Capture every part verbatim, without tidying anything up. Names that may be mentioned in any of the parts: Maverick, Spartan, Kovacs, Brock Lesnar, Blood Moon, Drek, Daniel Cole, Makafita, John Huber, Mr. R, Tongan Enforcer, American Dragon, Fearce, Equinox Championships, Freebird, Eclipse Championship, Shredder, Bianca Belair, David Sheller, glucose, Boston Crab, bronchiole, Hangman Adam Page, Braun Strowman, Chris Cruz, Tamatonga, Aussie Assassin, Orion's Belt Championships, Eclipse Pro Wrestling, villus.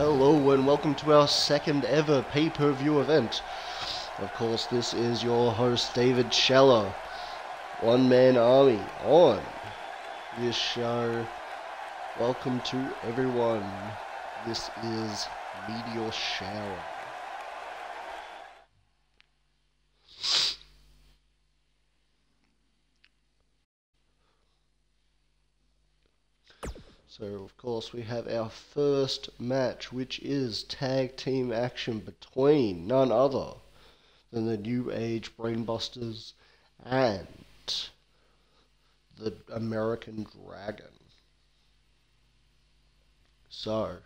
Hello and welcome to our second ever pay-per-view event. Of course, this is your host, David Sheller. One-man army on this show. Welcome to everyone. This is Meteor Shower. So, of course, we have our first match, which is tag team action between none other than the New Age Brainbusters and the American Dragon. So,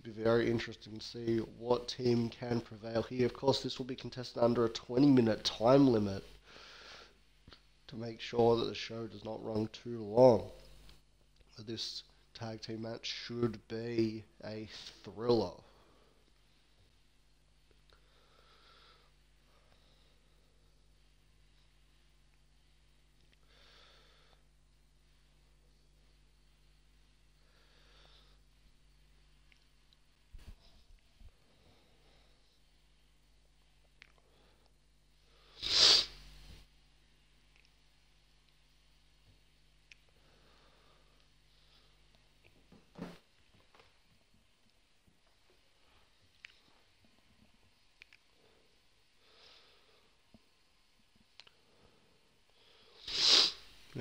it'll be very interesting to see what team can prevail here. Of course, this will be contested under a twenty minute time limit to make sure that the show does not run too long. This tag team match should be a thriller.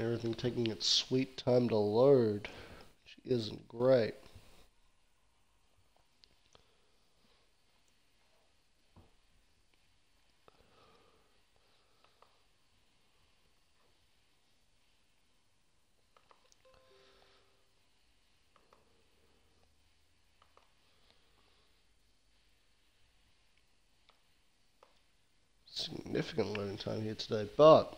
Everything taking its sweet time to load, which isn't great. Significant loading time here today, but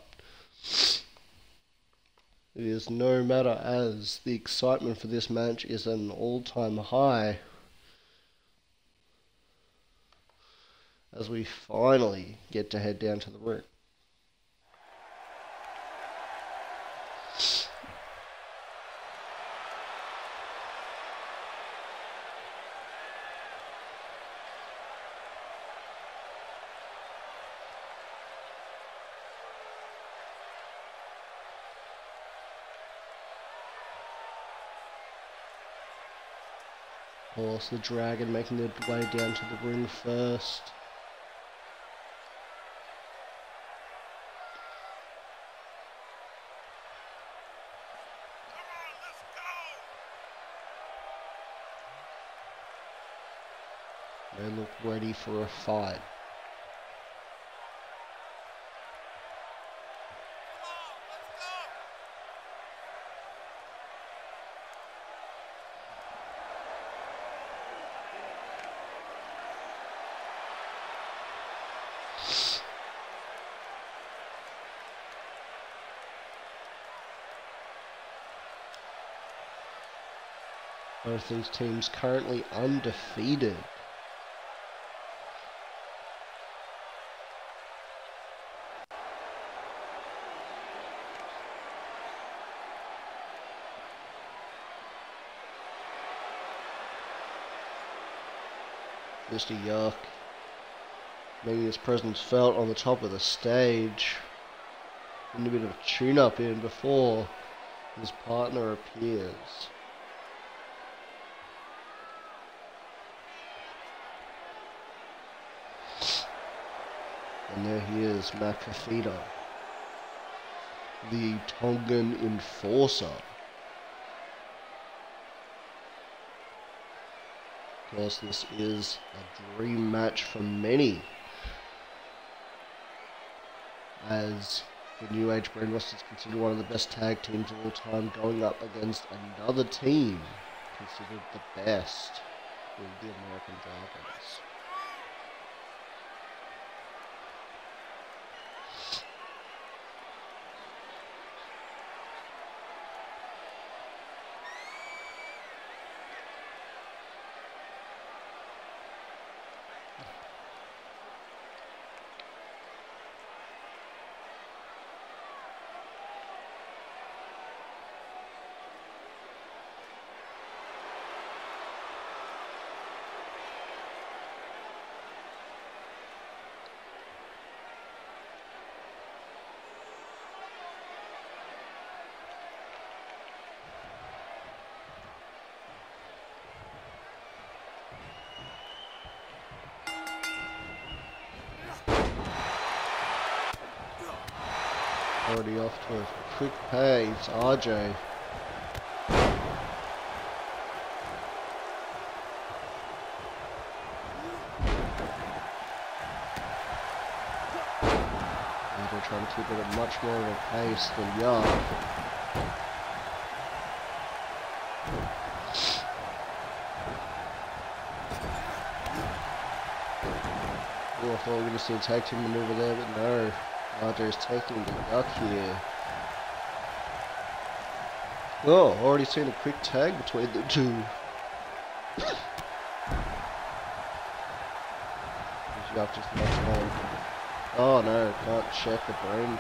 it is no matter, as the excitement for this match is at an all-time high, as we finally get to head down to the ring. Of course, the Dragon making their way down to the ring first. Come on, let's go. They look ready for a fight. Both these teams currently undefeated. Mister Yuck making his presence felt on the top of the stage. A bit of a tune-up in before his partner appears. And there he is, Makafita, the Tongan enforcer. Of course, this is a dream match for many, as the New Age Brainbusters considered one of the best tag teams of all time, going up against another team considered the best with the American Dragons. already off to a quick pay. It's R J. They're trying to keep it at much more of a pace than Yard. Oh, I thought we were going to see a tag team maneuver there, but no. Archer's taking the duck here. Oh, already seen a quick tag between the two. Yard just much more. Oh no, can't check the brain.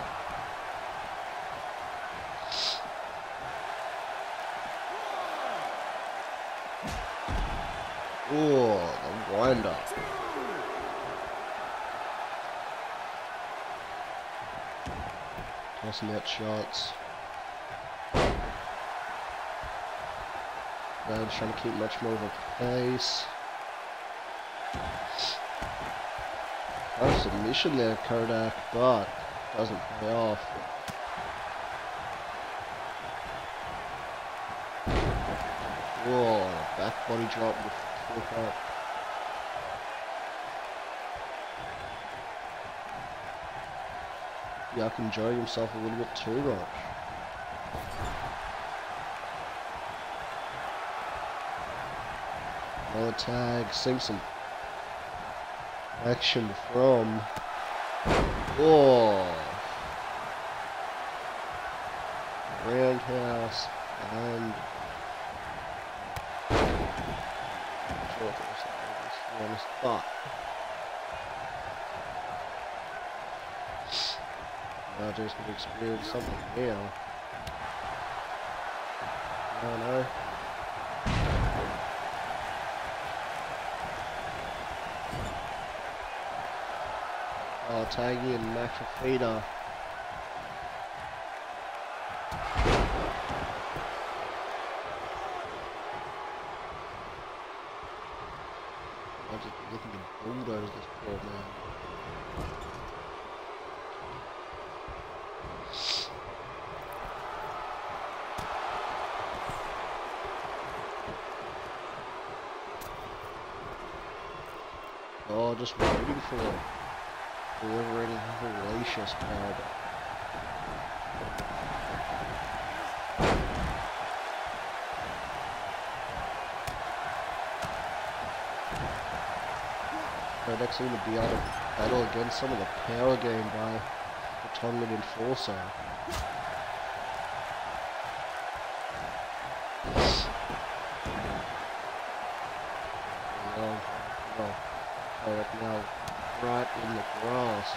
Oh, the wind up. Tossing out shots. Brad's trying to keep much more of a pace. Nice submission there, Kodak, but doesn't pay off. Whoa, back body drop with the flip up. Yuck enjoying himself a little bit too much. Another tag, Simpson. Action from... Oh! Roundhouse and... I'm sure it was but... Now just gonna experience something here. I don't know. Oh, tagging and Max Feeder. I'm just looking to bulldoze this poor man. Oh, just waiting for it. Delivering hellacious power. They're next thing to be able to battle against some of the power gained by the Tongan Enforcer. Oh, oh, oh, right now. Right in the grass.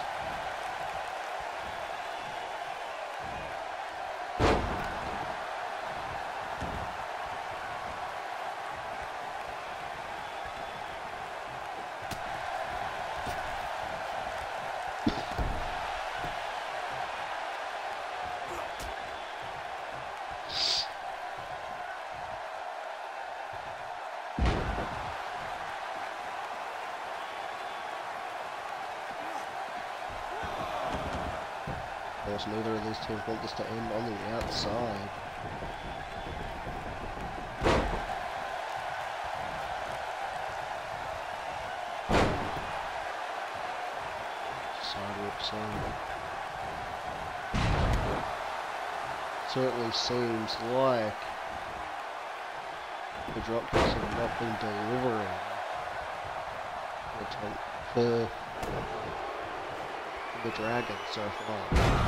Neither of these teams want this to end on the outside. Side whip side. Certainly seems like the drop kicks have not been delivering. The The Dragon so far.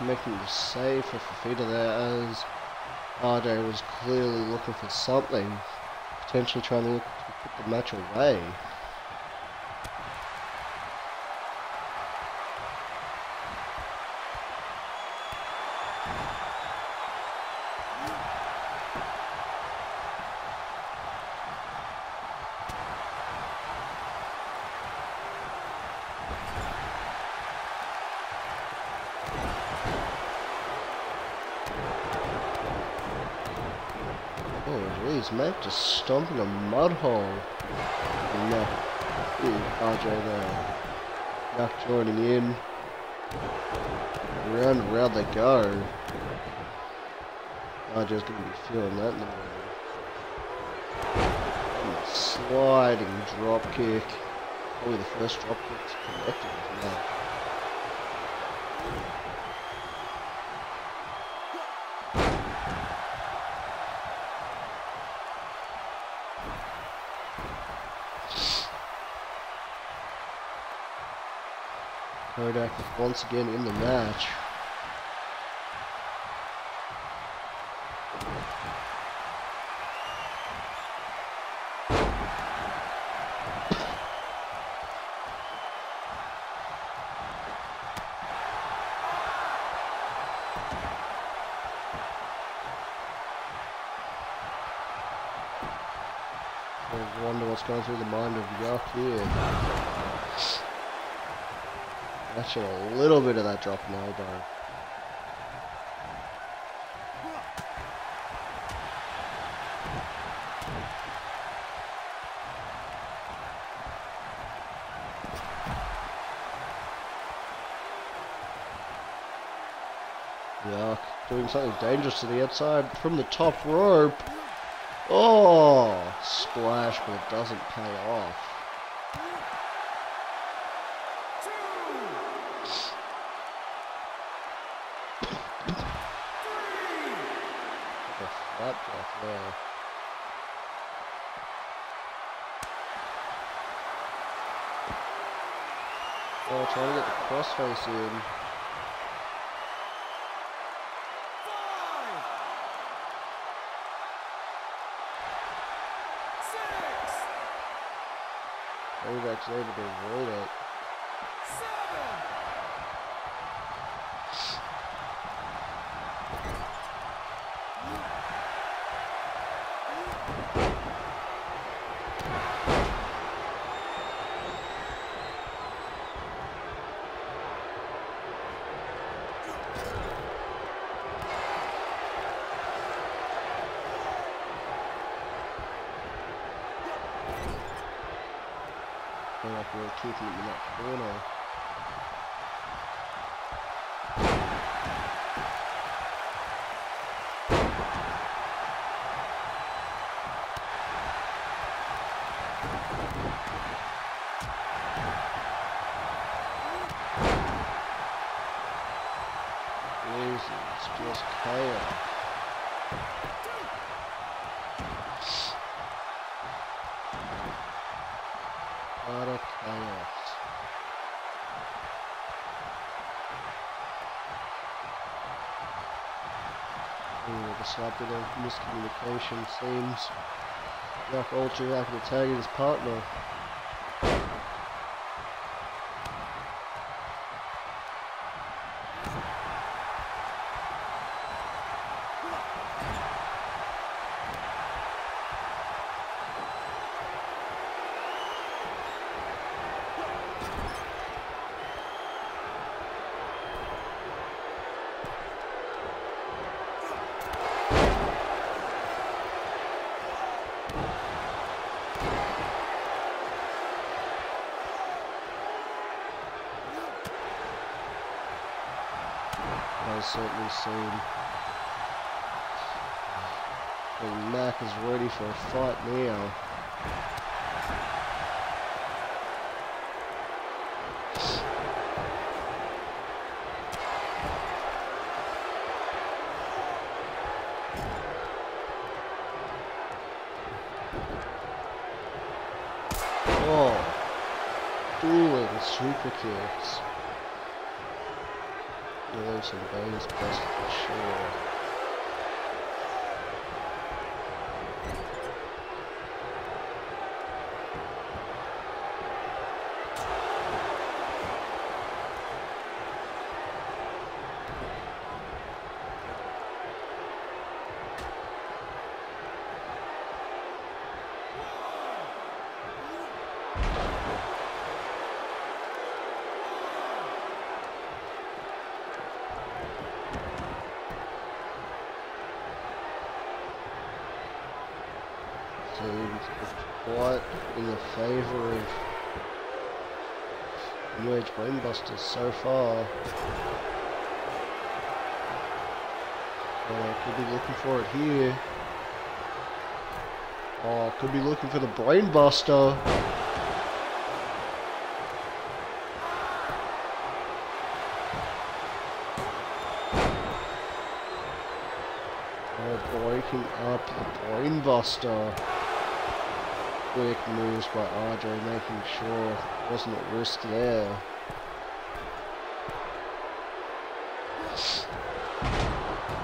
Making the save for Fafita there as Pardo was clearly looking for something, potentially trying to look to put the match away. Mate, just stomping a mud hole. And uh, ooh, R J there. Yuck joining in. Round and round they go. R J's gonna be feeling that now. And sliding drop kick. Probably the first drop kick's connected with that. Kodak once again in the match. I wonder what's going through the mind of Yuck here. Actually, a little bit of that drop in the elbow. Yuck, doing something dangerous to the outside from the top rope. Oh, splash, but it doesn't pay off. There. Oh, trying to get the crossface in. Five, six. Kovacs able to avoid it. Keeping it in that corner. Easy, it's just chaos. Up with a miscommunication, seems. Yuck all too happy to tag his partner. Certainly seen. And Mac is ready for a fight now. Oh, dueling super kicks. Some bonus best for sure. New Age Brainbusters so far. Uh, could be looking for it here. Oh, could be looking for the Brainbuster. Oh, breaking up the Brainbuster. Quick moves by R J, making sure it wasn't at risk there.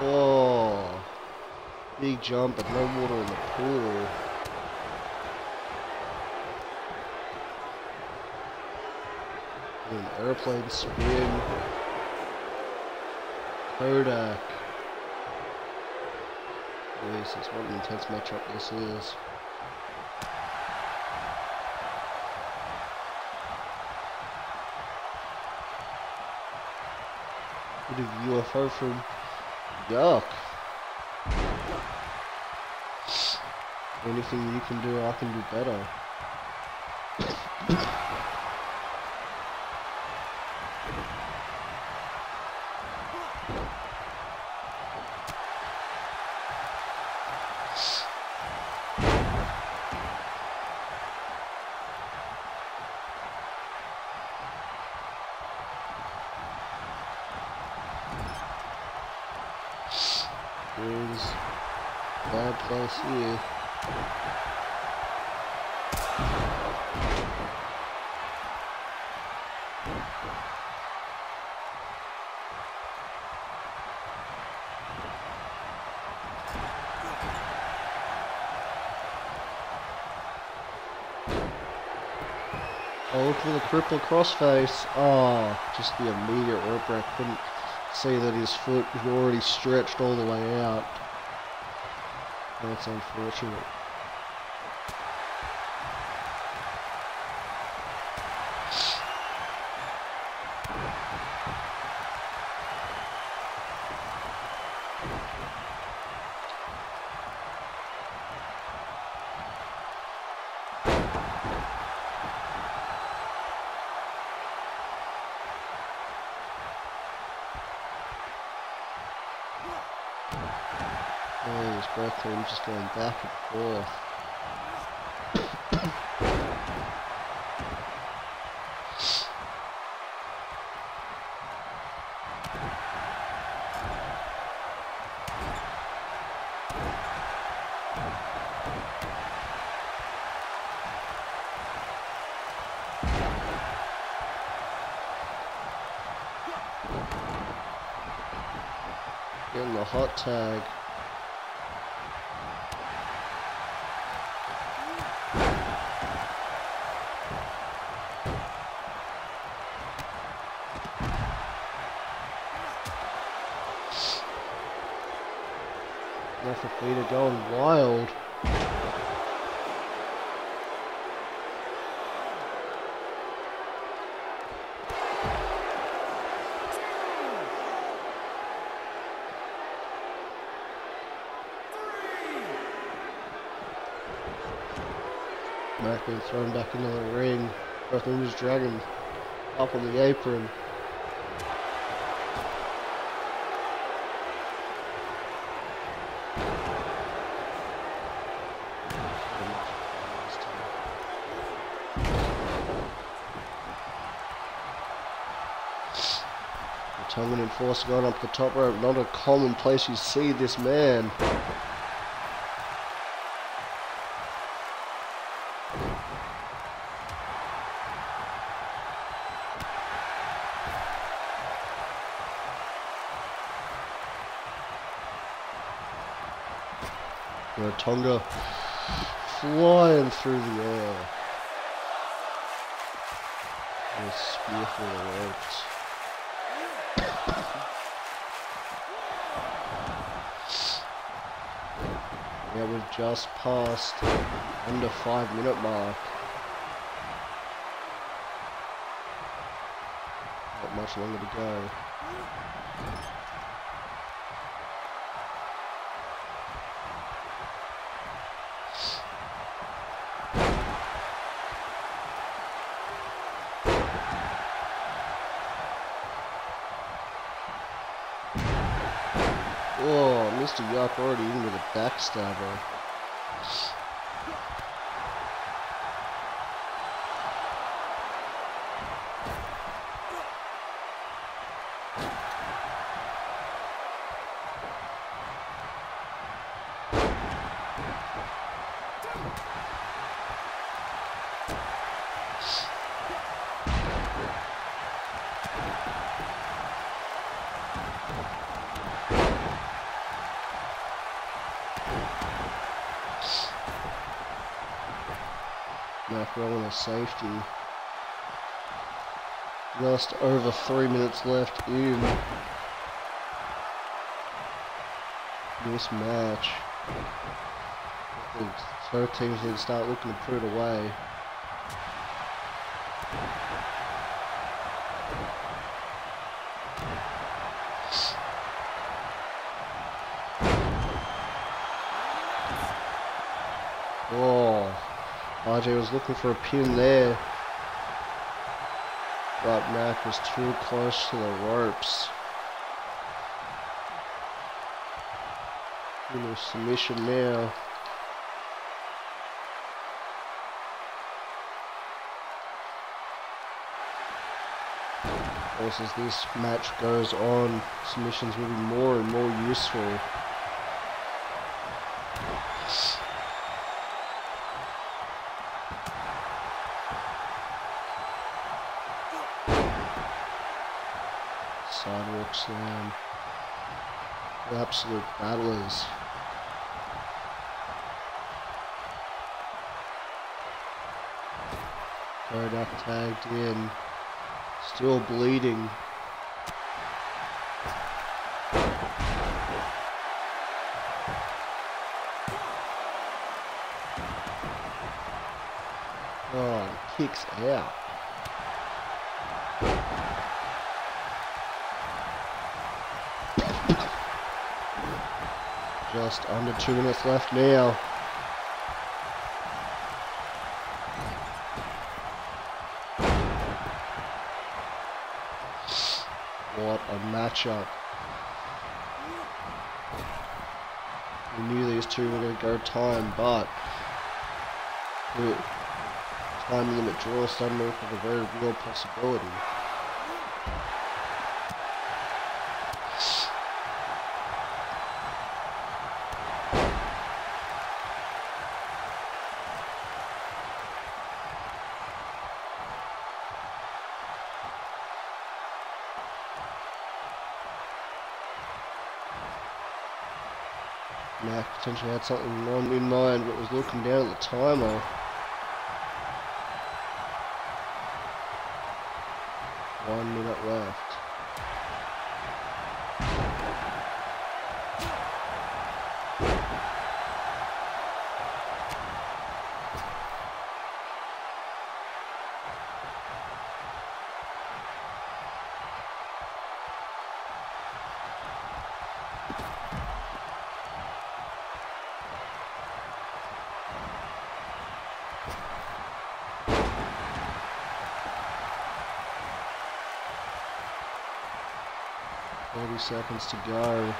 Oh, big jump, but no water in the pool. An airplane spin. Kodak. This is what an intense matchup this is. Bit of U F O from Yuck. Anything you can do, I can do better. Bad place here. Oh, look for the cripple crossface. Oh, just the immediate rope break. Couldn't see that his foot was already stretched all the way out. That's unfortunate. Oh, his breath team just going back and forth. Getting the hot tag. Peter going wild. Mac being thrown back into the ring. Brock Lesnar's dragon up on the apron. Tongue enforcer going up the top rope, not a common place you see this man. Tonga flying through the air. And a spear through the ropes. Yeah, we've just passed under five minute mark. Not much longer to go. Oh, Mister Yop already in with a backstabber. Rolling a safety. Just over three minutes left in this match. Both teams need to start looking to put it away. R J was looking for a pin there, but Mac was too close to the ropes. Little submission now. Of course, as this match goes on, submissions will be more and more useful. Slam. The absolute battlers. Gardak tagged in. Still bleeding. Oh, kicks out. Just under two minutes left now. What a matchup. We knew these two were going to go time, but the time limit draw suddenly was a very real possibility. Potentially had something wrong in mind, but was looking down at the timer. One minute left. Seconds to go.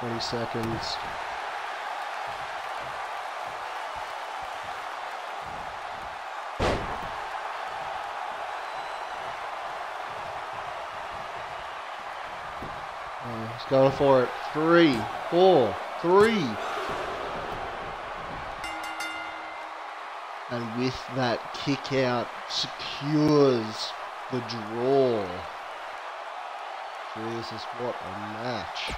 Twenty seconds. Oh, he's going for it. Three, four. Three. And with that kick out secures the draw. Jesus, what a match.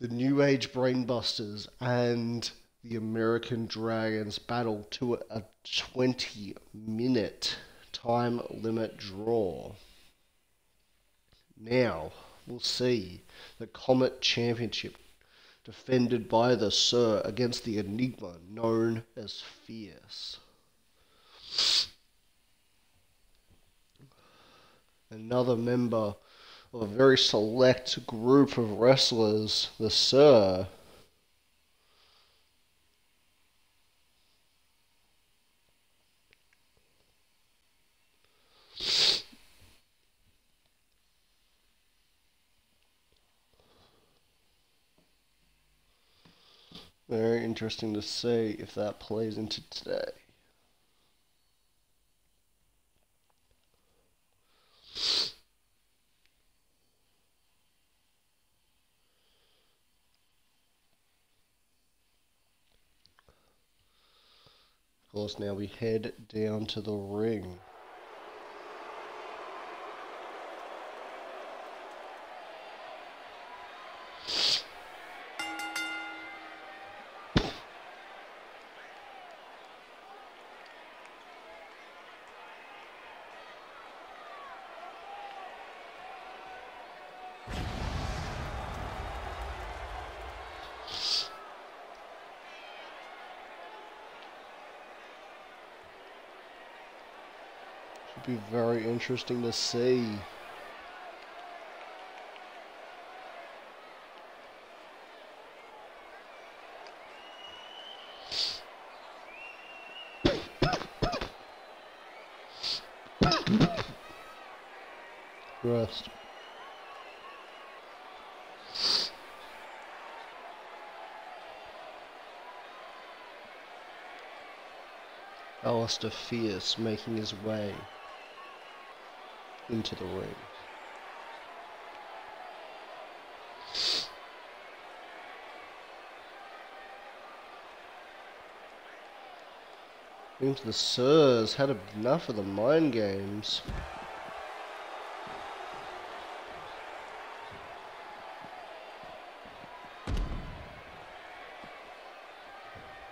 The New Age Brainbusters and the American Dragons battle to a twenty minute time limit draw. Now we'll see the Comet Championship defended by the Sir against the enigma known as Fearce. Another member of a very select group of wrestlers, the Sir, Very interesting to see if that plays into today. Of course, now we head down to the ring. Be very interesting to see. Rest. Alistair Fearce making his way into the ring. Into the Sir's had enough of the mind games.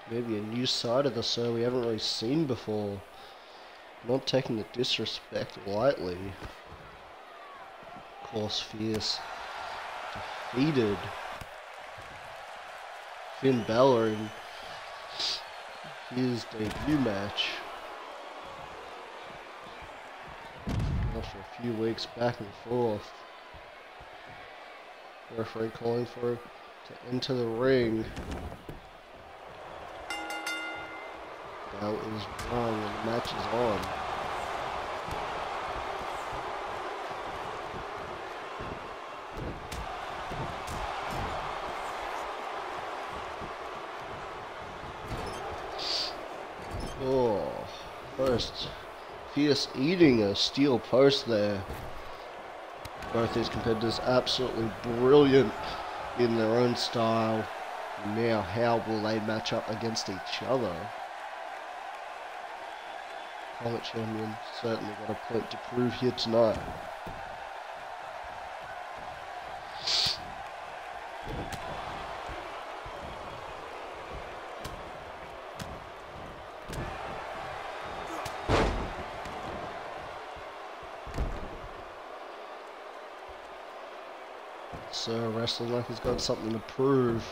Maybe a new side of the Sir we haven't really seen before. Not taking the disrespect lightly. Of course, Fearce defeated Finn Balor in his debut match. After a few weeks back and forth, referee calling for him to enter the ring. Bell is wrong and the match is on. Oh, first Fearce eating a steel post there. Both these competitors absolutely brilliant in their own style. Now how will they match up against each other? Comet Champion certainly got a point to prove here tonight. So wrestling like he's got something to prove.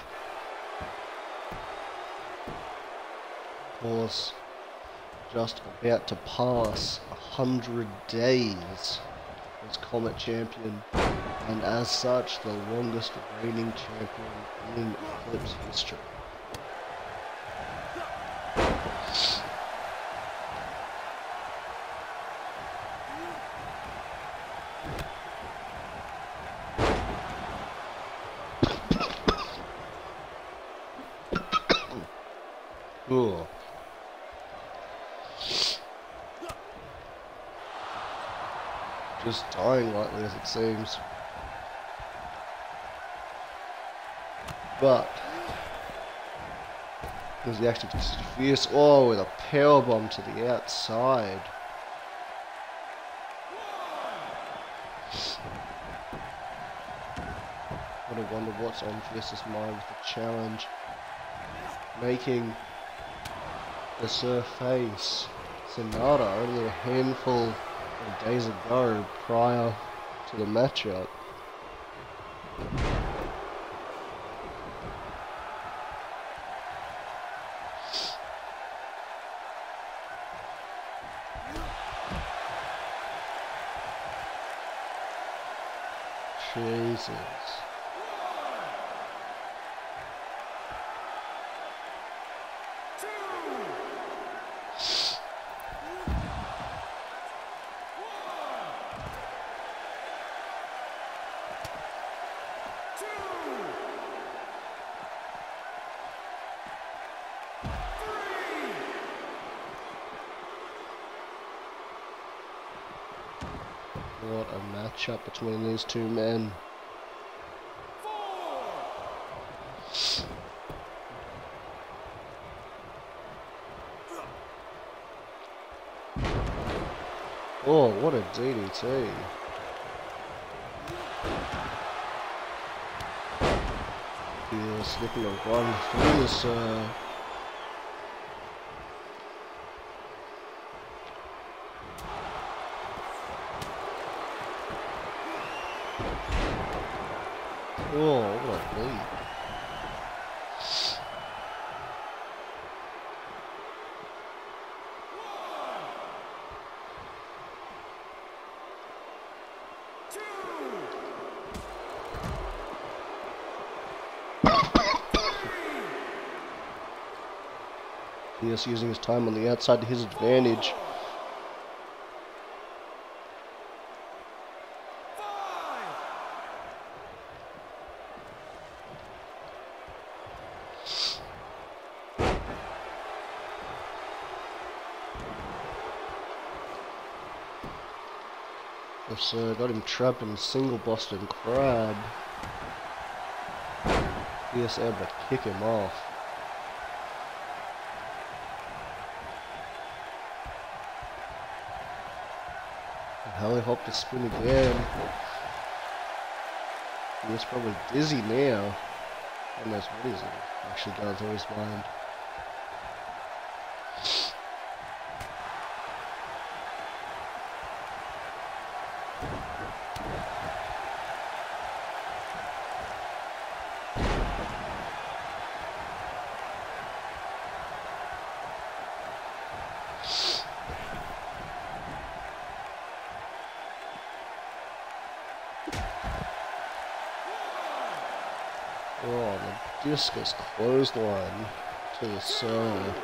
Of course, just about to pass a hundred days as Comet Champion, and as such the longest reigning champion in Eclipse history. Cool. Just dying lightly as it seems. But there's the active Fearce. Oh, with a powerbomb to the outside. What a wonder what's on Fearce's mind with the challenge. Making the Sir face Sonata only a handful days ago prior to the matchup. Jesus. What a matchup between these two men. Four. Oh, what a D D T. Yeah, slipping a one through the Sir. Oh, what a lead. Fearce using his time on the outside to his advantage. So got him trapped in a single Boston Crab. Fearce able to kick him off. And Halleyhop to spin again. Fearce probably dizzy now. And that's what is it actually going through his mind. Oh, the discus clothesline to the Sir.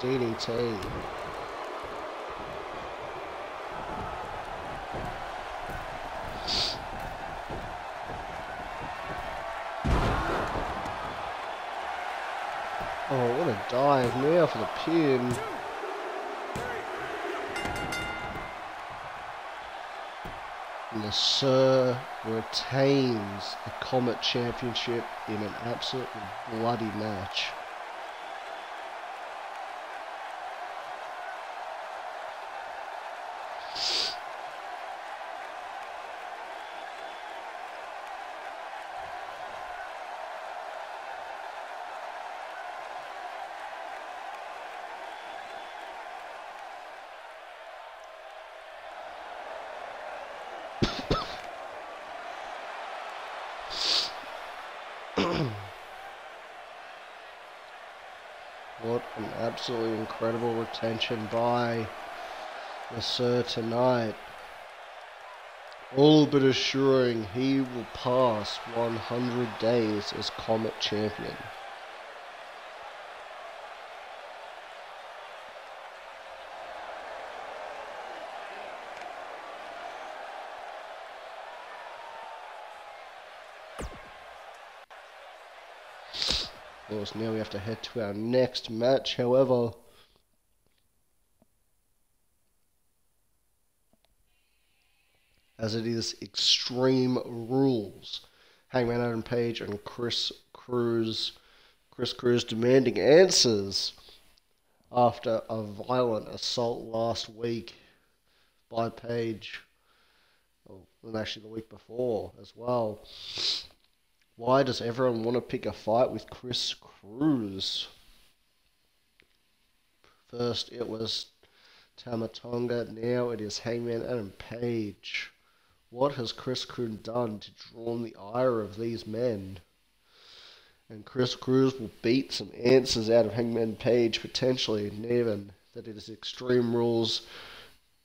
D D T. Oh, what a dive now for the pin. And the Sir retains the Comet Championship in an absolutely bloody match. What an absolutely incredible retention by the Sir tonight. All but assuring he will pass one hundred days as Comet Champion. Now we have to head to our next match, however. As it is Extreme Rules. Hangman Adam Page and Chris Cruz. Chris Cruz demanding answers after a violent assault last week by Page. Oh, and actually the week before as well. Why does everyone want to pick a fight with Chris Cruz? First it was Tamatonga, now it is Hangman Adam Page. What has Chris Cruz done to draw the ire of these men? And Chris Cruz will beat some answers out of Hangman Page, potentially, even that it is Extreme Rules.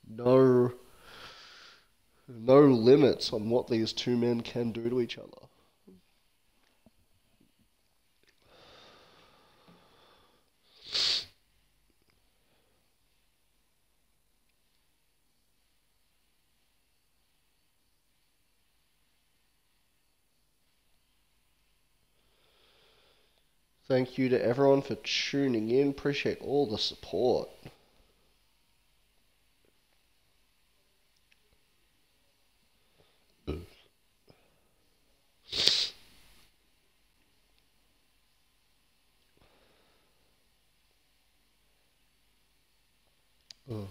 No, no limits on what these two men can do to each other. Thank you to everyone for tuning in. Appreciate all the support. Oh.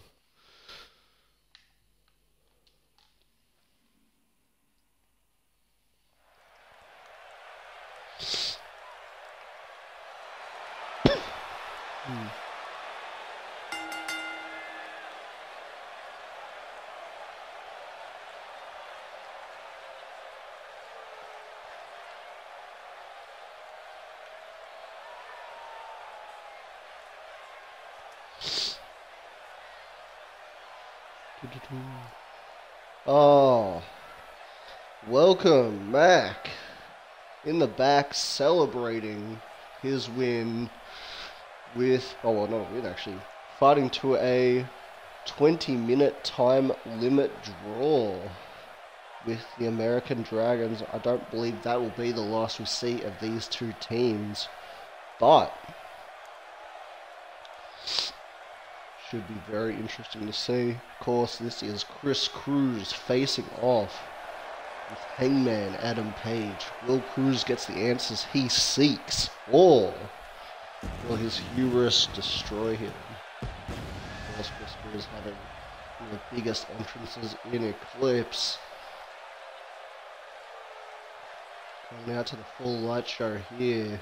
Hmm. Oh, welcome Mac in the back celebrating his win with, oh well not a win actually, fighting to a twenty minute time limit draw with the American Dragons. I don't believe that will be the last we see of these two teams, but should be very interesting to see. Of course, this is Chris Cruz facing off with Hangman Adam Page. Will Cruz gets the answers he seeks, or will his hubris destroy him? Of course, Chris Cruz having one of the biggest entrances in Eclipse. Coming out to the full light show here,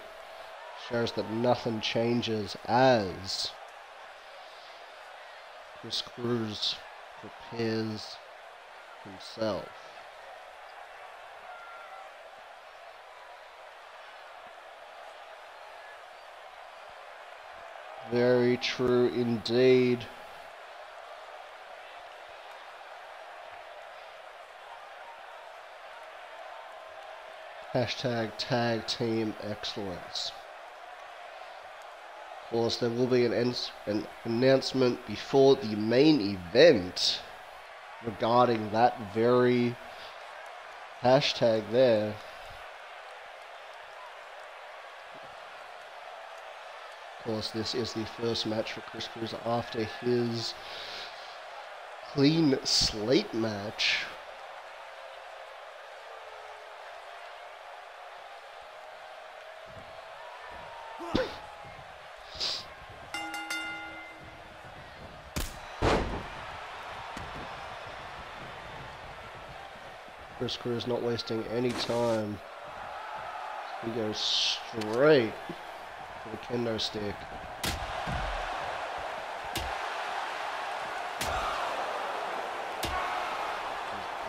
shows that nothing changes as Chris Cruz prepares himself. Very true indeed. Hashtag tag team excellence. Of course, there will be an, an announcement before the main event regarding that very hashtag there. Of course, this is the first match for Chris Cruz after his clean slate match. Chris Cruz not wasting any time. He goes straight for the kendo stick. He's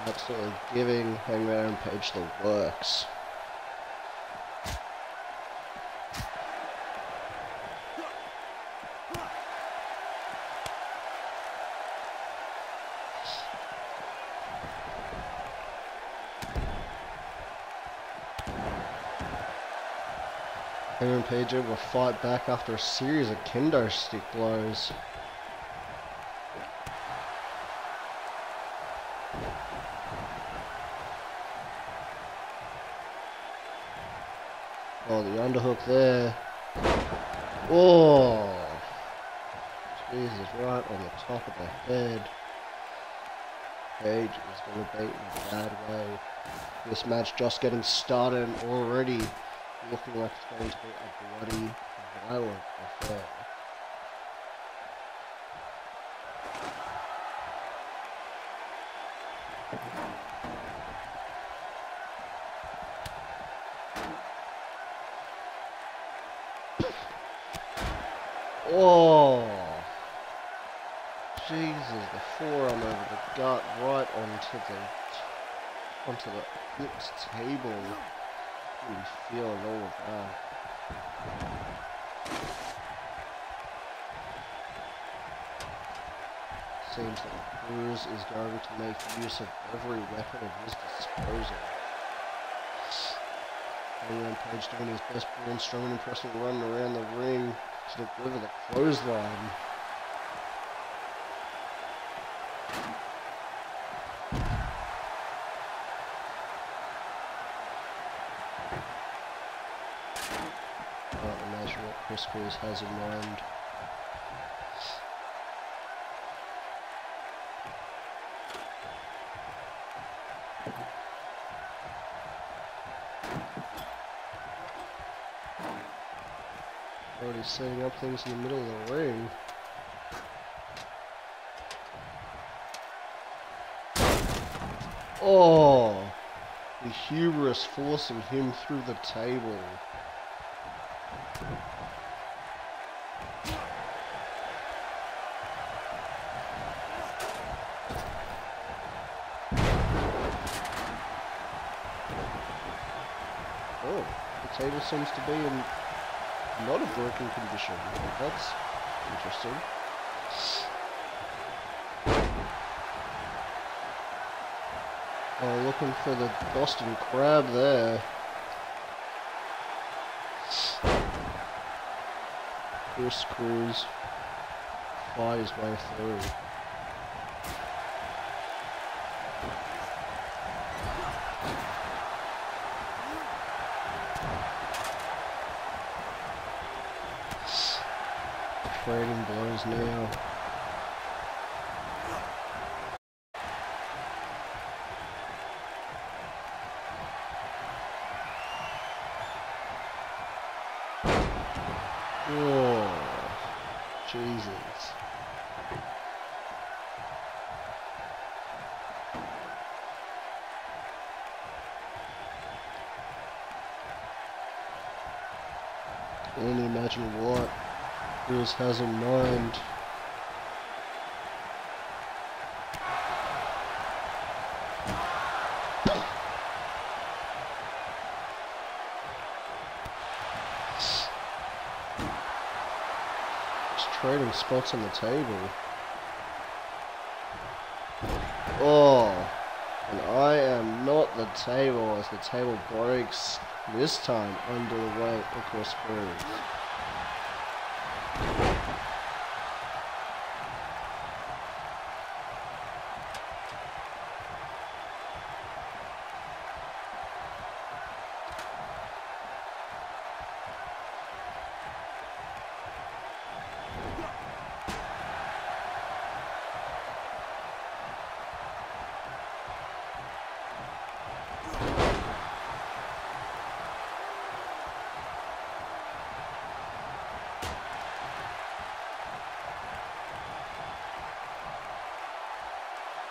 absolutely giving Hangman Adam Page the works. Page able to fight back after a series of kendo stick blows. Oh, the underhook there. Oh, Jesus, right on the top of the head. Page is going to beat in a bad way. This match just getting started already. Looking like it's going to be a bloody violent affair. Oh! Jesus, the forearm over the gut, right onto the onto the flipped table. Really feeling all of that. Seems that Cruz is going to make use of every weapon at his disposal. Hangman Page doing his best Braun Strowman impression, running around the ring to deliver the clothesline. Can't imagine what Chris Cruz has in mind. Already setting up things in the middle of the ring. Oh, the hubris forcing him through the table. Oh, the table seems to be in not a broken condition. That's interesting. Oh, looking for the Boston Crab there. Chris Cruz flies his way through. Trading blows now. Has in mind. Just trading spots on the table. Oh, and I am not the table as the table breaks, this time under the weight of Chris Cruz.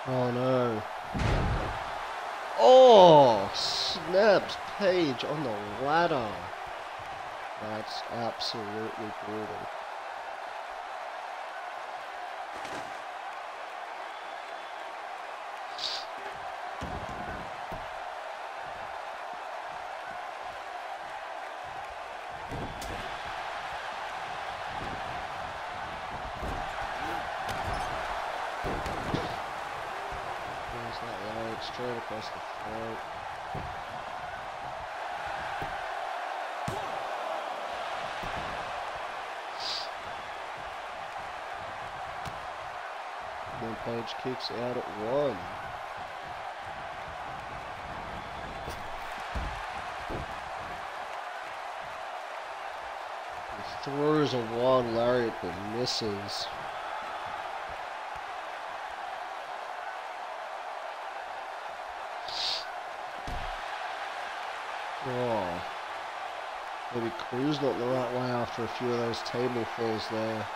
Oh no. Oh! Snaps Page on the ladder. That's absolutely brutal. Page kicks out at one. He throws a wild lariat but misses. Oh. Maybe Cruz not the right way after a few of those table falls there.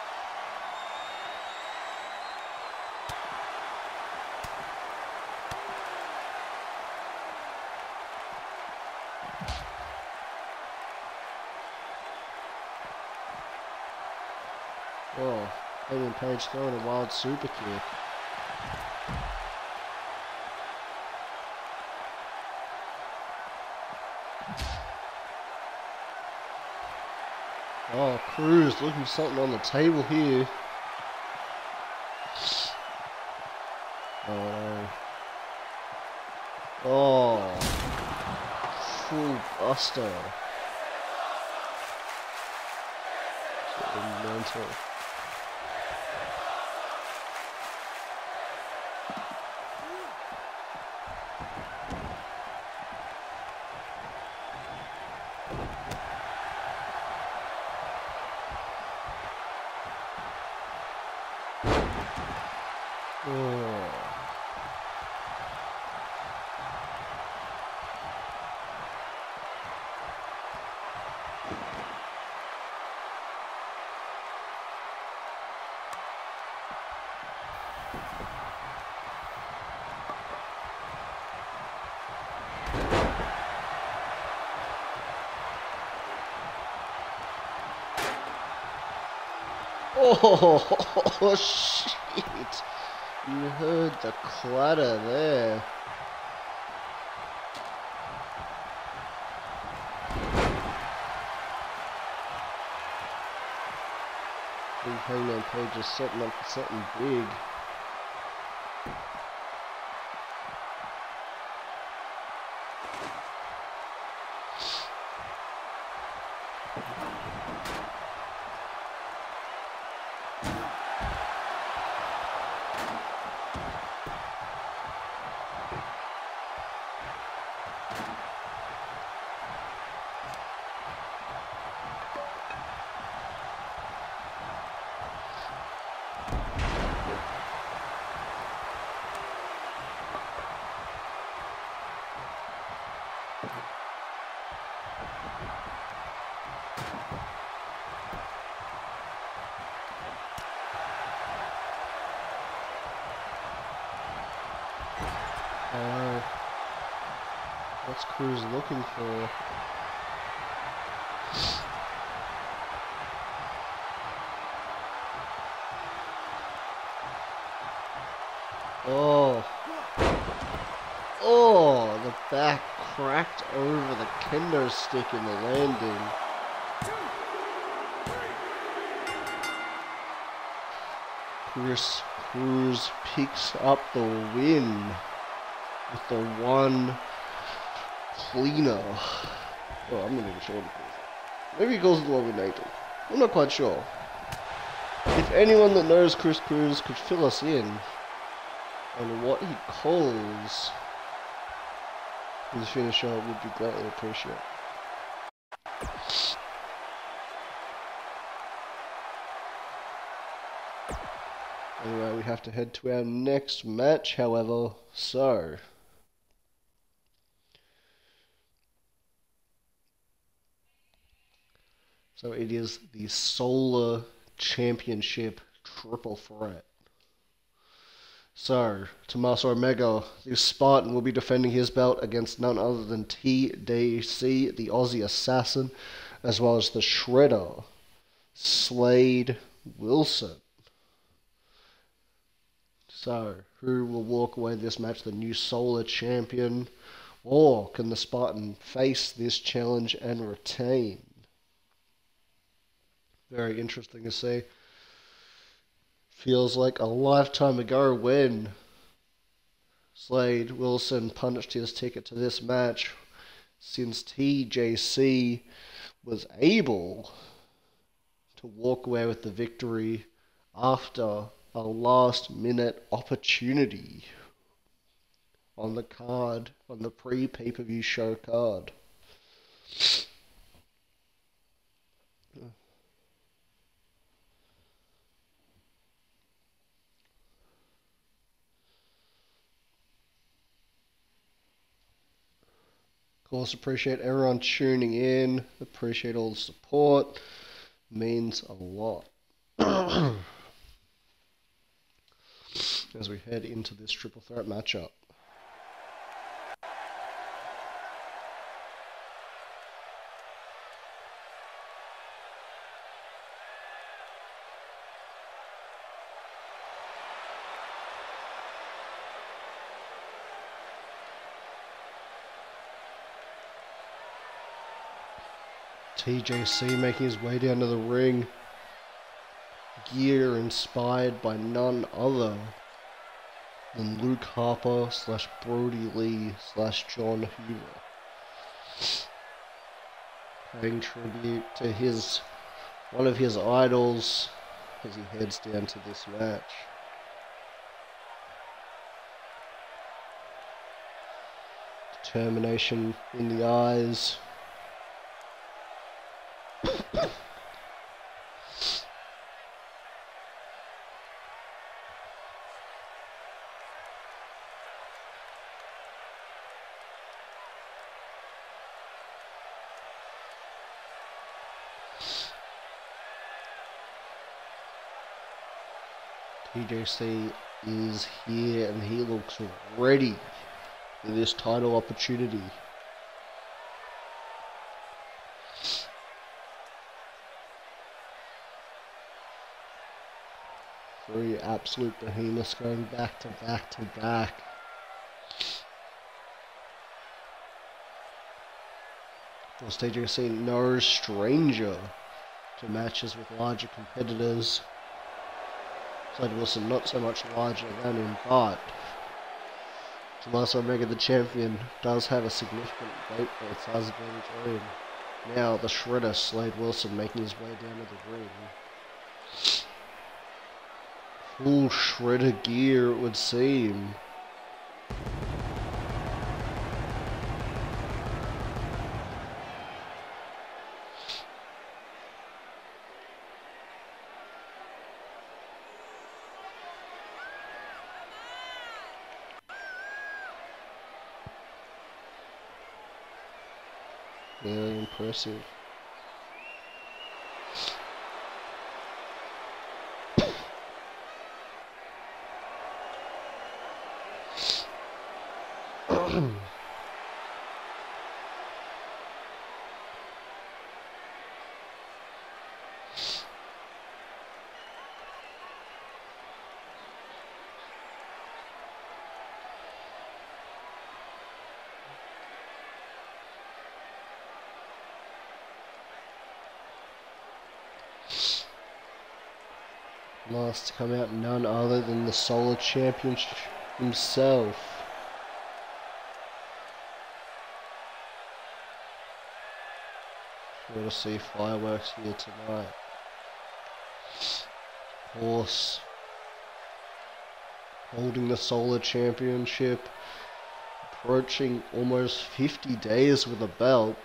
Page throwing a wild super kick. Oh, Cruz looking for something on the table here. Oh no. Oh, full buster. Something mental. Oh. Oh, shit. You heard the clatter there. I think Hangman Page is setting up for something big. Uh, what's Cruz looking for? Oh. Oh, the back cracked over the kendo stick in the landing. Chris Cruz picks up the win with the one cleaner. Oh, I'm not even sure what it is. Maybe it goes along with Nathan. I'm not quite sure. If anyone that knows Chris Cruz could fill us in on what he calls in the finisher, it would be greatly appreciated. Anyway, we have to head to our next match, however, so... So it is the Solar Championship Triple Threat. So, Tommaso Omega, the Spartan, will be defending his belt against none other than T J C, the Aussie Assassin, as well as the Shredder, Slade Wilson. So, who will walk away this match, the new Solar Champion, or can the Spartan face this challenge and retain? Very interesting to see. Feels like a lifetime ago when Slade Wilson punched his ticket to this match, since T J C was able to walk away with the victory after a last minute opportunity on the card, on the pre-pay-per-view show card. Of course, appreciate everyone tuning in, appreciate all the support, means a lot. As we head into this triple threat matchup. T J C making his way down to the ring, gear inspired by none other than Luke Harper slash Brody Lee slash John Huber, paying tribute to his one of his idols as he heads down to this match. Determination in the eyes. T J C is here and he looks ready for this title opportunity. Three absolute behemoths going back to back to back. Of course, T J C no stranger to matches with larger competitors. Slade Wilson not so much larger than him, but Tommaso Omega, the champion, does have a significant weight both size advantage on him. Now the Shredder, Slade Wilson, making his way down to the ring. Full Shredder gear, it would seem. Very impressive. Last to come out, none other than the Solar Champion himself. We're going to see fireworks here tonight. Horse holding the Solar Championship, approaching almost fifty days with a belt.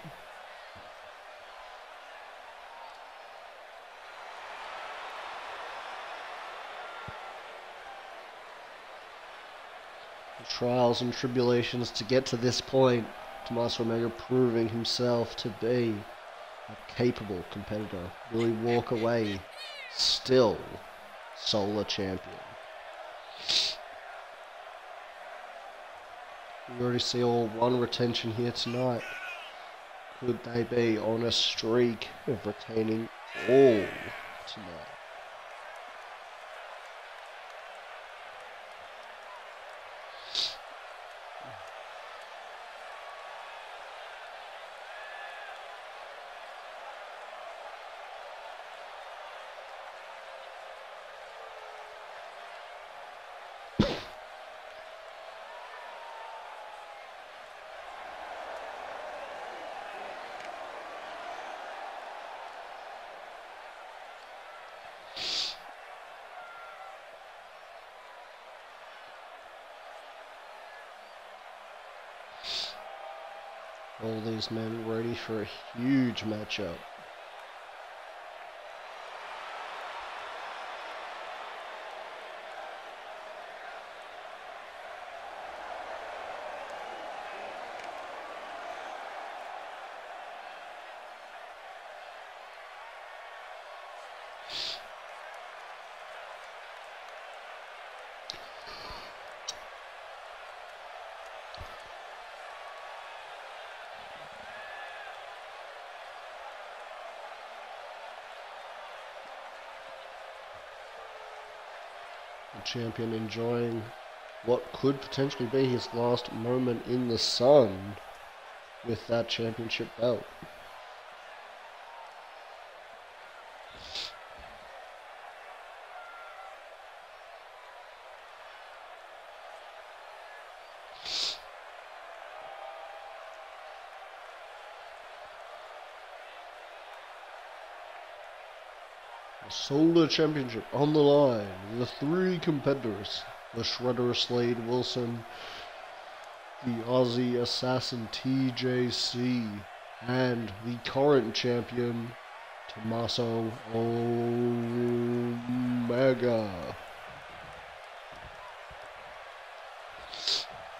Trials and tribulations to get to this point, Tommaso Omega proving himself to be a capable competitor. Will he walk away still Solar Champion? We already see all one retention here tonight. Could they be on a streak of retaining all tonight? All these men ready for a huge matchup. Champion enjoying what could potentially be his last moment in the sun with that championship belt. Solar Championship on the line. The three competitors, the Shredder Slade Wilson, the Aussie Assassin T J C, and the current champion, Tommaso Omega.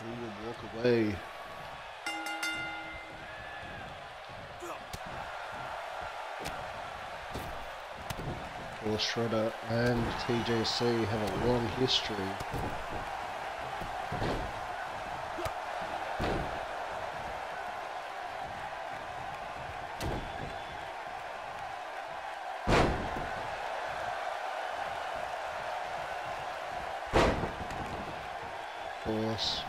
He will walk away. for Shredder and T J C have a long history. Of course,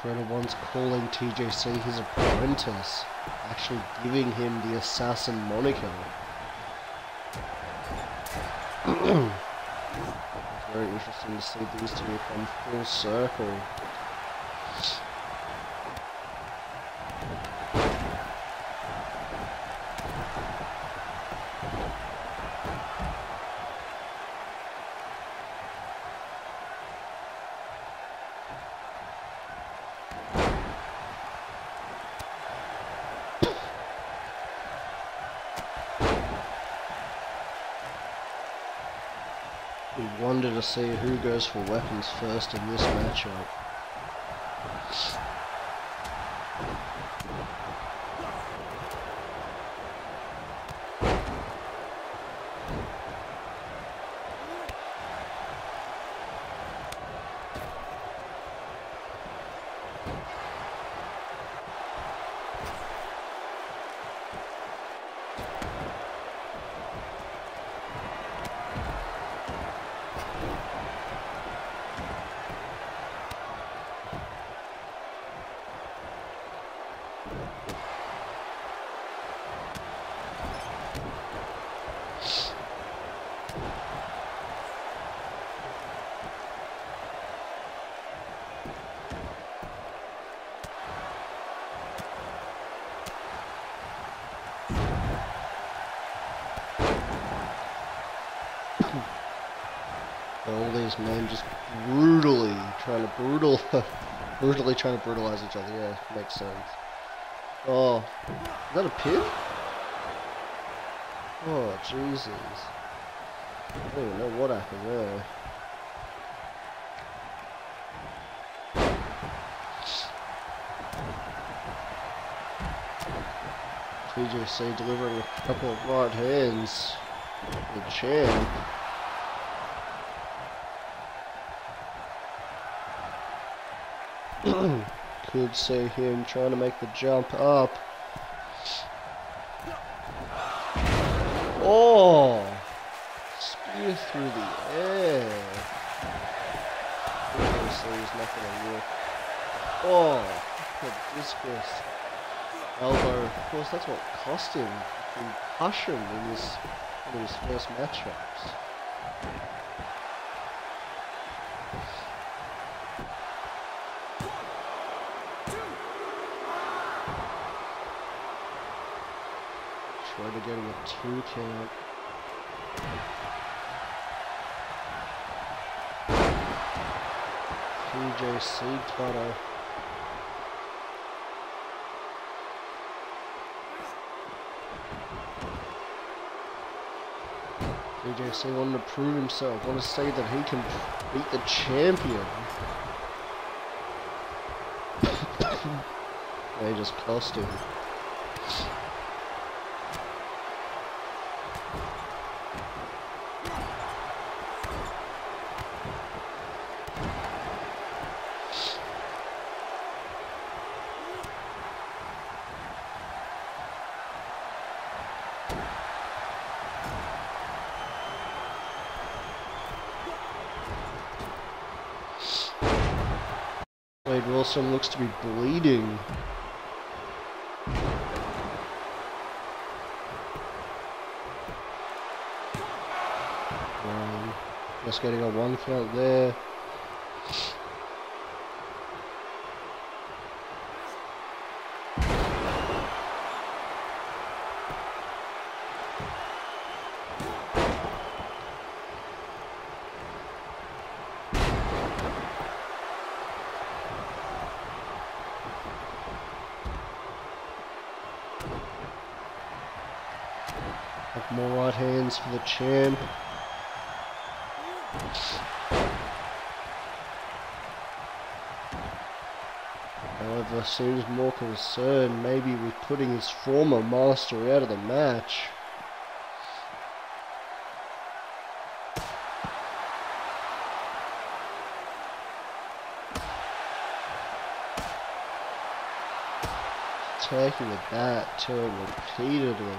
Shredder once calling T J C his apprentice, actually giving him the Assassin moniker. It's very interesting to see these two come full circle. We wonder to see who goes for weapons first in this matchup. All these men just brutally trying to brutal, brutally trying to brutalize each other. Yeah, makes sense. Oh, is that a pin? Oh, Jesus! I don't even know what happened there. T J C delivering a couple of right hands. Good champ. Could see him trying to make the jump up. Oh! Spear through the air. Obviously he's not gonna work. Oh! Look at this fist. Elbow. Of course, that's what cost him. Concussion in his, in his first matchups. Shredder getting a two count. T J C cutter. T J C wanted to prove himself, wanted to say that he can beat the champion. They just cost him. Slade Wilson looks to be bleeding. Um, just getting a one count there. More right hands for the champ. However, seems more concerned maybe with putting his former master out of the match. attacking the back tail repeatedly.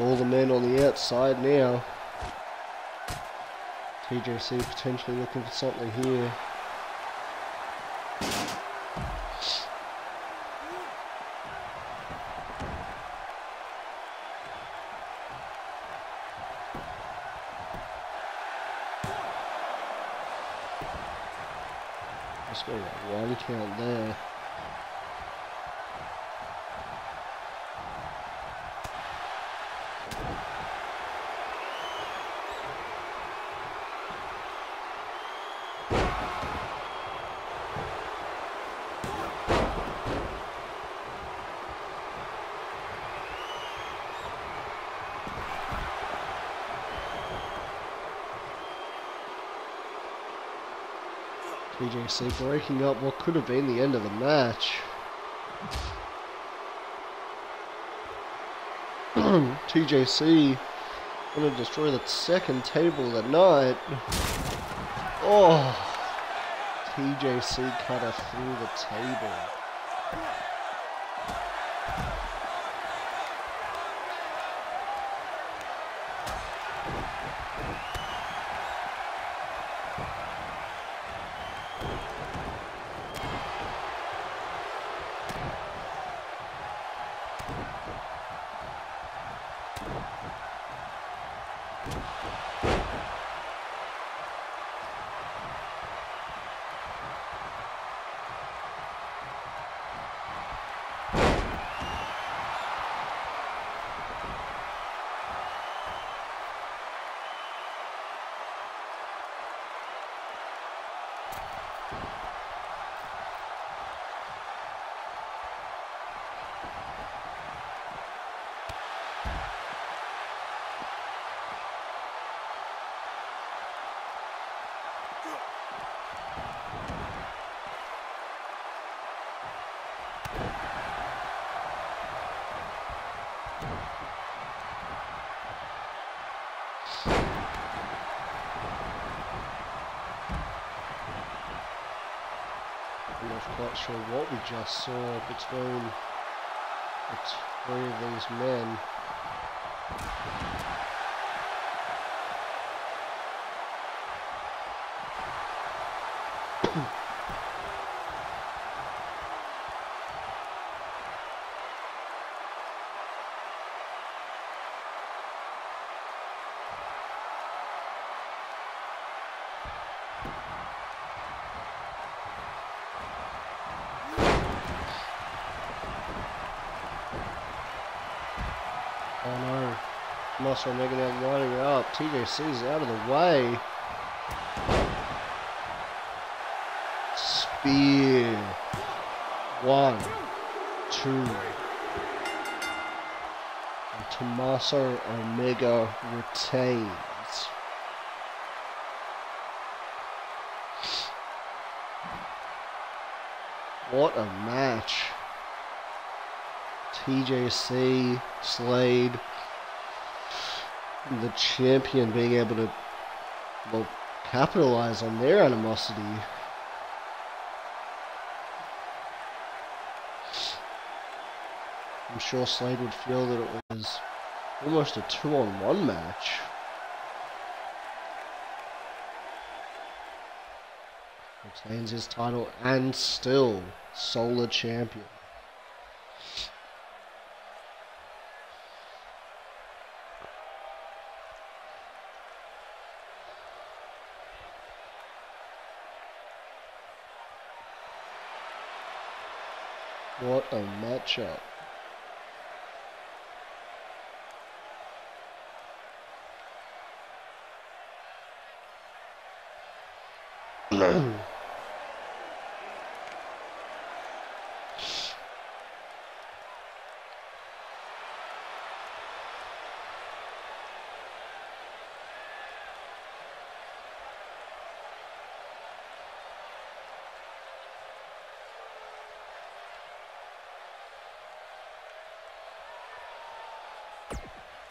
All the men on the outside now. T J C potentially looking for something here. Let's go one count there. T J C breaking up what could have been the end of the match. T J C going to destroy the second table of the night. Oh! T J C cut her through the table. I'm not quite sure what we just saw between the three of these men. Tommaso Omega now lining it up. T J C's out of the way. Spear. One, two. And Tommaso Omega retains. What a match. T J C, Slade, the champion being able to, well, capitalize on their animosity. I'm sure Slade would feel that it was almost a two-on-one match. Retains his title and still Solar Champion. What a matchup.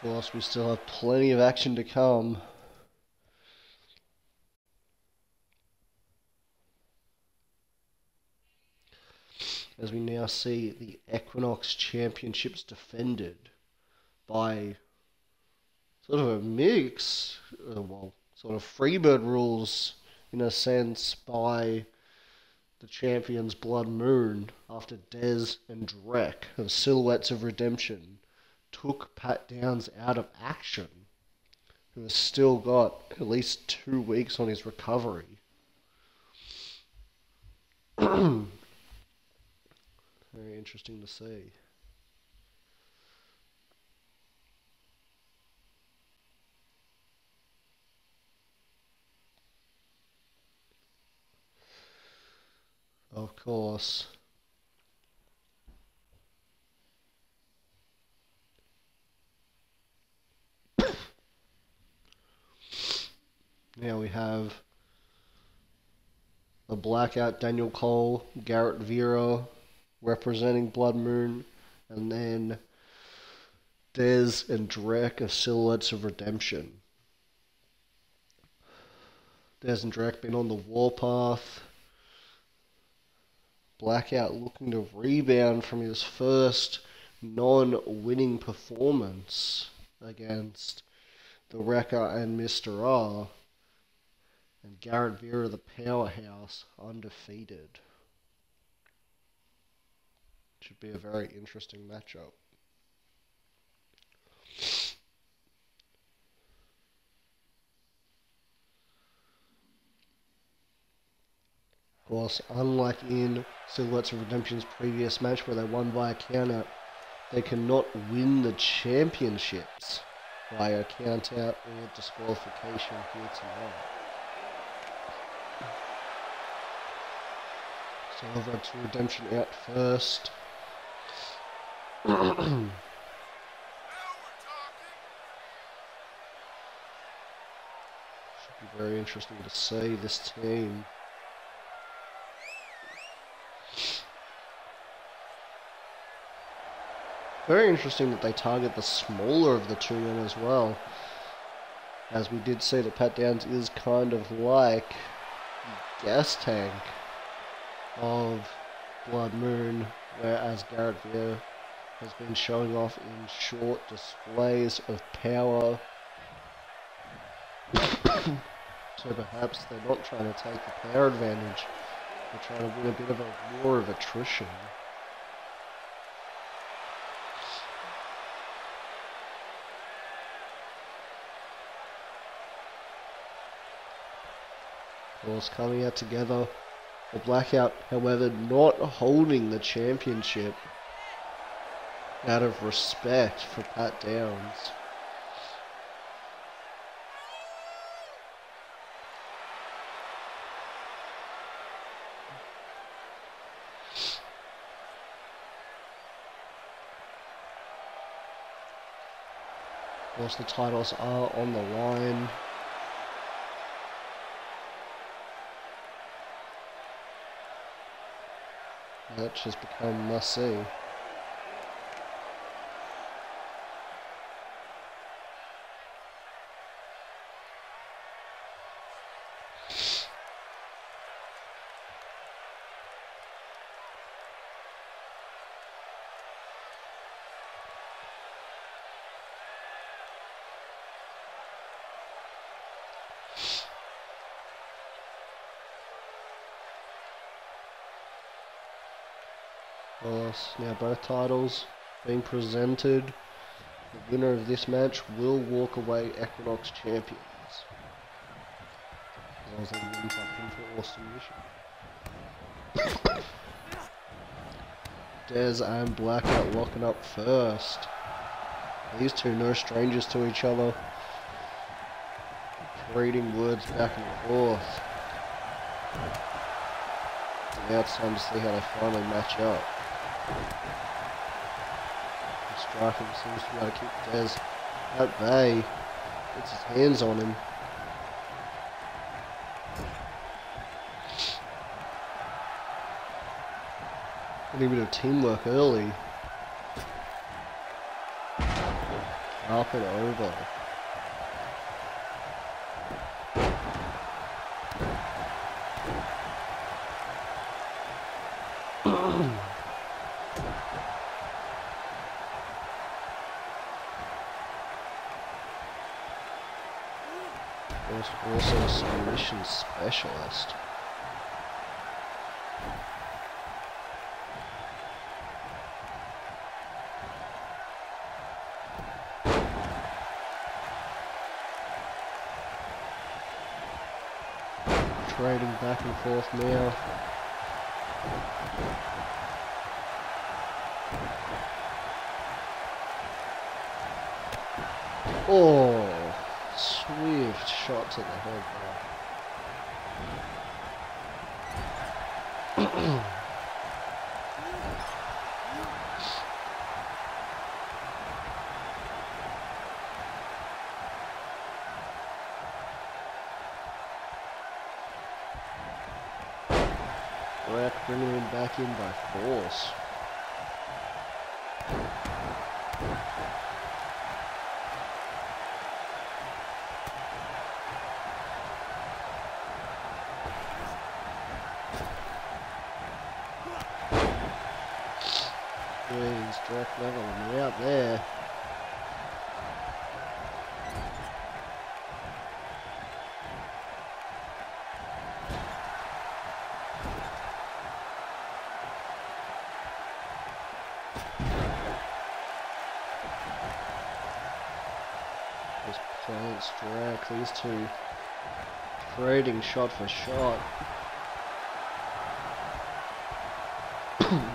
course, we still have plenty of action to come. As we now see the Equinox Championships defended by sort of a mix, uh, well, sort of Freebird rules in a sense by the champions Blood Moon after Dez and Drek of Silhouettes of Redemption took Pat Downs out of action, who has still got at least two weeks on his recovery. Very interesting to see. Of course. Now we have the Blackout, Daniel Cole, Garrett Vera representing Blood Moon, and then Dez and Drek of Silhouettes of Redemption. Dez and Drek been on the warpath. Blackout looking to rebound from his first non-winning performance against the Wrecker and Mister R. And Garrett Vera, the powerhouse, undefeated. Should be a very interesting matchup. Of course, unlike in Silhouettes of Redemption's previous match where they won via countout, they cannot win the championships via countout or disqualification here tonight. Silhouettes of Redemption out first. Should be very interesting to see this team. Very interesting that they target the smaller of the two men as well, as we did see that Pat Downs is kind of like the gas tank of Blood Moon, whereas Garrett Vera has been showing off in short displays of power. So perhaps they're not trying to take the power advantage, they're trying to win a bit of a war of attrition. Coming out together, the Blackout, however, not holding the championship out of respect for Pat Downs. Of course, the titles are on the line. Match has become must-see. Now both titles being presented. The winner of this match will walk away Equinox champions. As long as they win something for awesome mission. Dez and Blackout locking up first. These two no strangers to each other. Trading words back and forth. Now it's time to see how they finally match up. Striking seems to be able to keep Dez at bay. Puts his hands on him. A little bit of teamwork early. Up up and over. There's also a submission specialist. Trading back and forth now. Oh, swift shot to the head. Bringing him back in by force. He's direct leveling me out there. Drek, these two trading shot for shot. I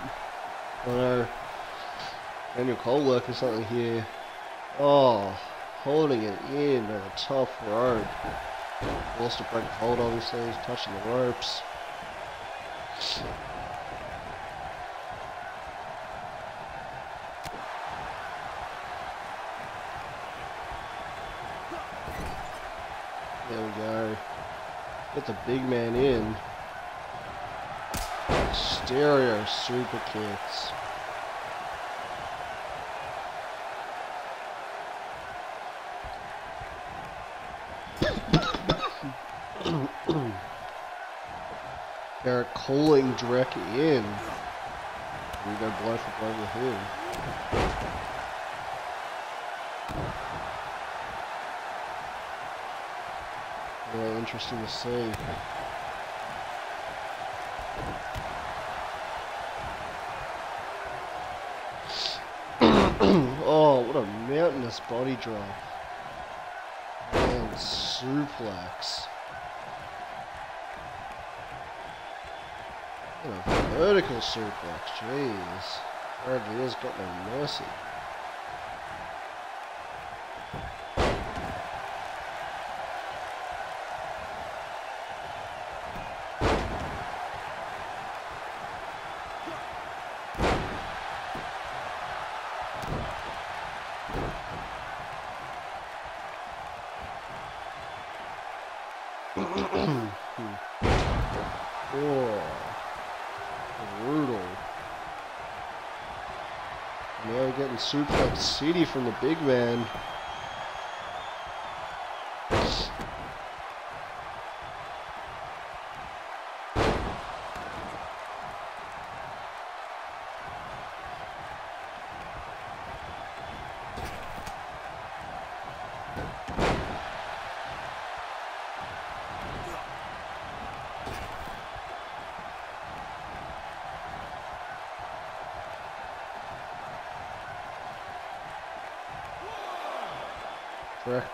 know Daniel Cole working something here. Oh, holding it in at the top rope. Forced to break hold, obviously, touching the ropes. Get the big man in. Stereo super kicks. They're calling Drek in. We go blow for blow with him. Really interesting to see. Oh, what a mountainous body drop. And suplex. And a vertical suplex, jeez. Bradley has got no mercy. Suplex City from the big man.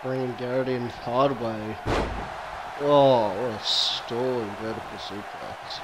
Bringing Garrett in hard way. Oh, what a stalling vertical suplex.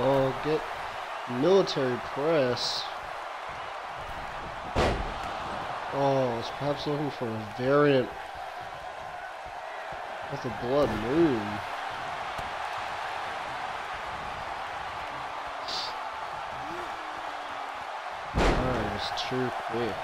Oh, get military press. Oh, it's perhaps looking for a variant with a blood moon. That was too quick.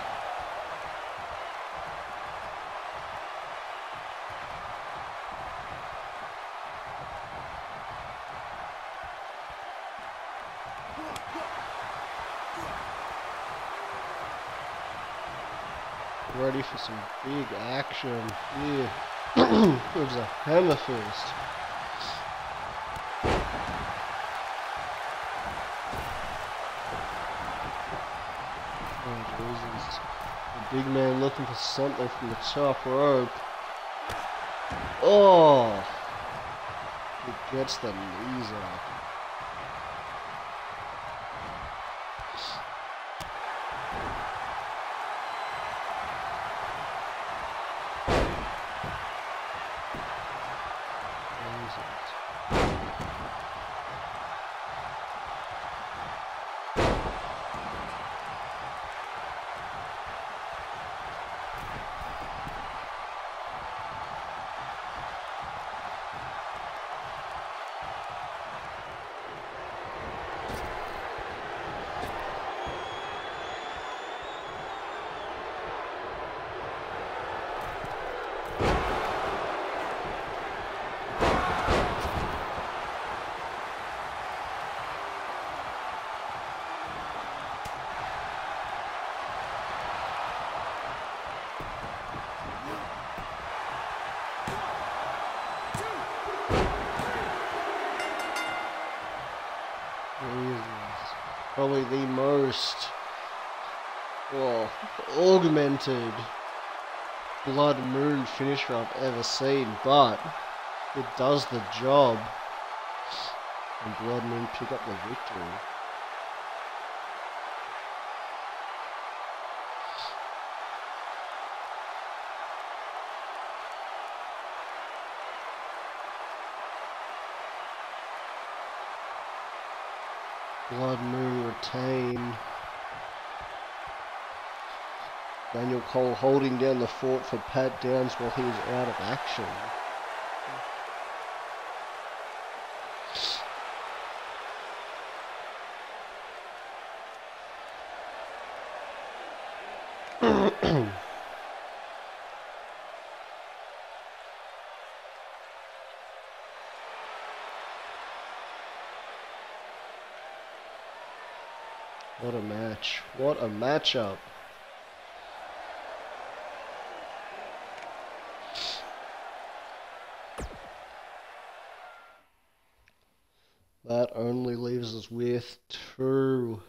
Ready for some big action. Yeah. It was a hammer fist. Oh, Jesus. The big man looking for something from the top rope. Oh! He gets the knees out. Probably the most well, augmented blood moon finisher I've ever seen, but it does the job, and blood moon pick up the victory. Blood Moon retain. Daniel Cole holding down the fort for Pat Downs while he was out of action. What a match. What a matchup. That only leaves us with two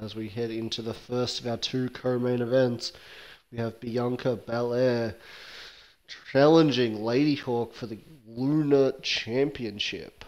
as we head into the first of our two co-main events. We have Bianca Belair challenging Ladyhawk for the Lunar Championship.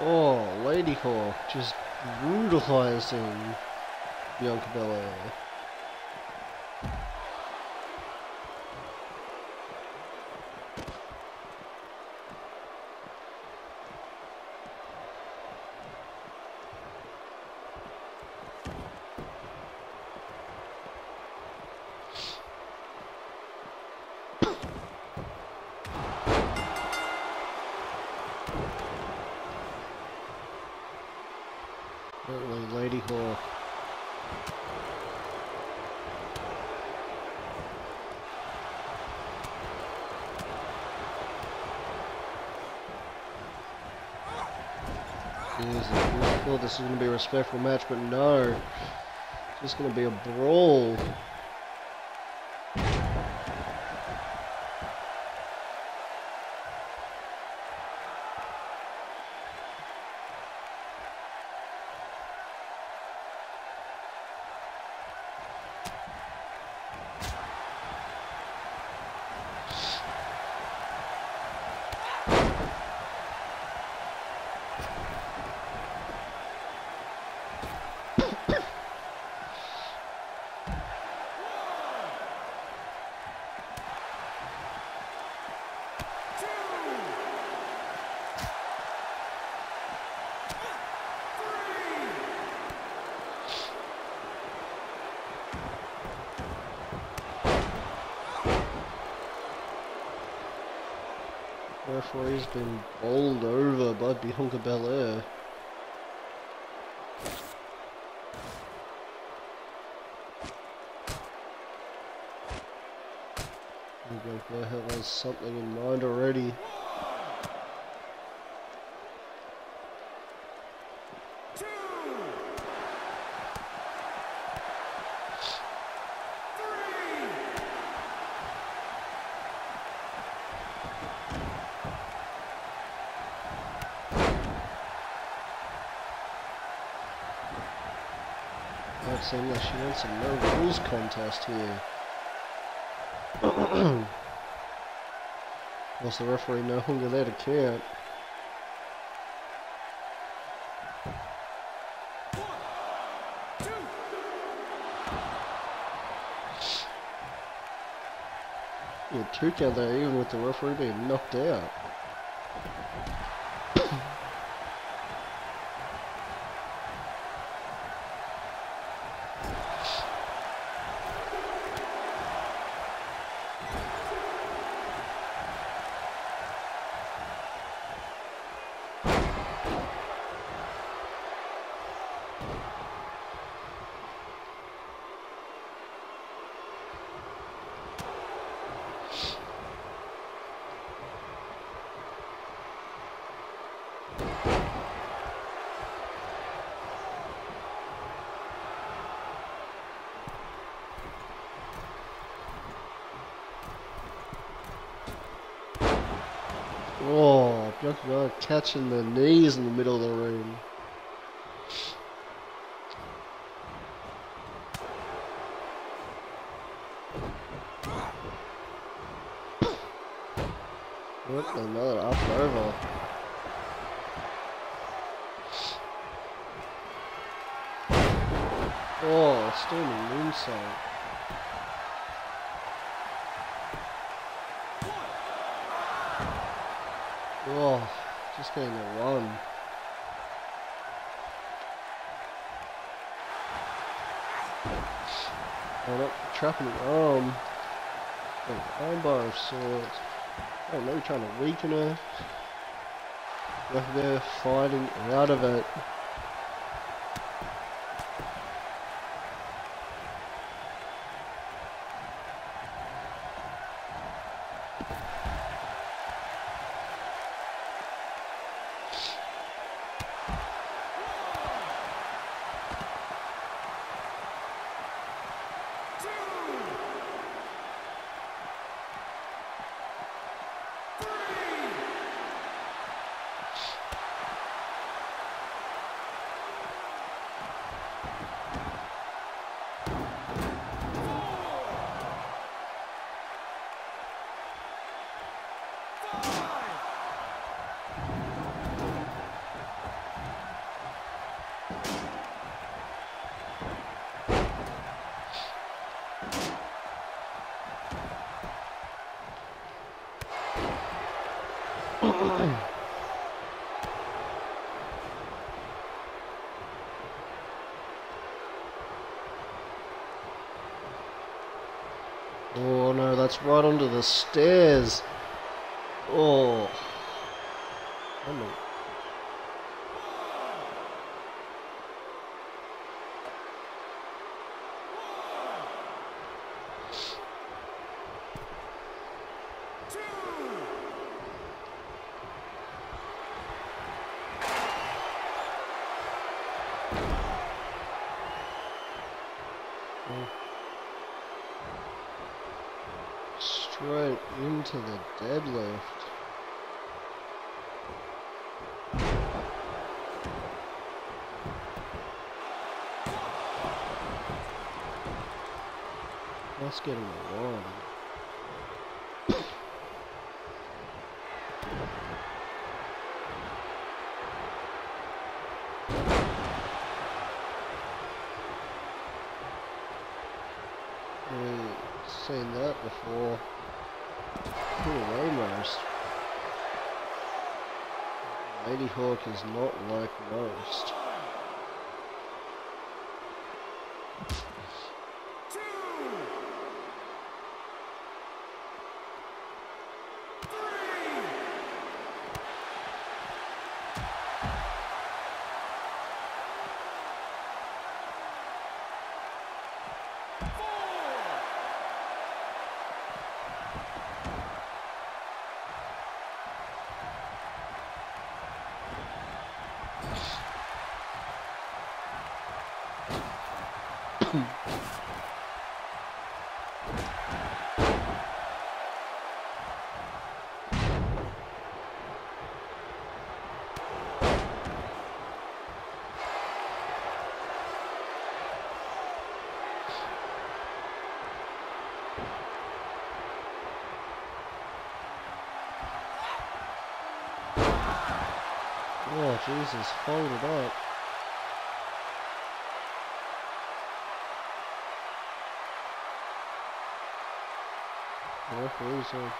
Oh, Ladyhawk just brutalizing Bianca Belair. Ladyhawk. I thought this was going to be a respectful match, but no. It's just going to be a brawl. Referee's been bowled over by Bianca Belair. Bianca Belair has something in mind already. She wants a no rules contest here. Whilst the referee no longer there to count. Yeah, two count there even with the referee being knocked out. Oh, Bianca Belair catching the knees in the middle of the room. What, another up over. Oh, standing moonsault. Oh, just getting a run. Oh, no, trapping the arm. An armbar of sorts. Oh, no, trying to weaken her. Over there, fighting out of it. Oh no, that's right onto the stairs. Oh. Oh no. Straight into the deadlift. Let's get him along. We've seen that before. Almost. Ladyhawk is not like most. Two. Three. Four. Oh, Jesus, hold it up. The referee's on.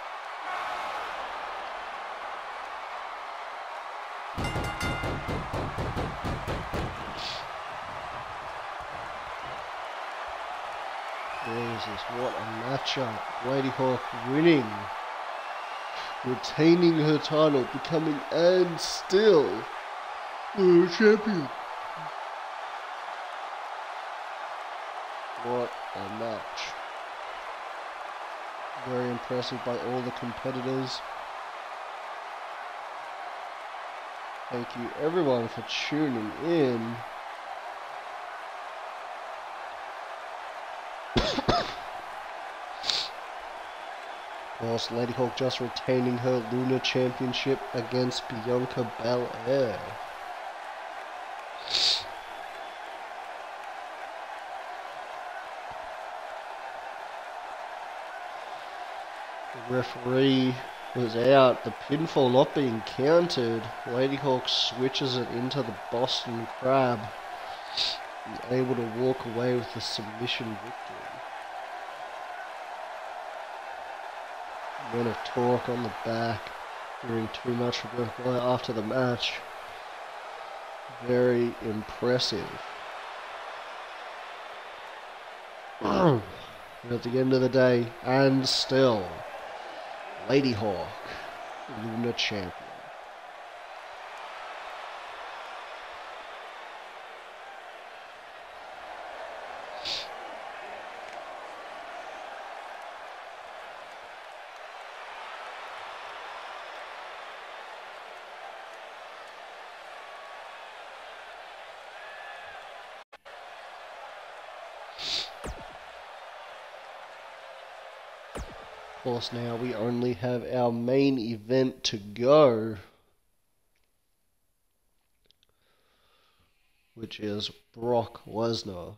Jesus, what a matchup. Ladyhawk winning. Retaining her title, becoming and still the champion. What a match. Very impressive by all the competitors. Thank you everyone for tuning in. Of course, Ladyhawk just retaining her Lunar Championship against Bianca Belair. The referee was out, the pinfall not being counted. Ladyhawk switches it into the Boston Crab, and able to walk away with the submission victory. Bit of talk on the back during too much work after the match. Very impressive. At the end of the day, and still, Ladyhawk, Lunar Champion. Of course, now we only have our main event to go, which is Brock Lesnar,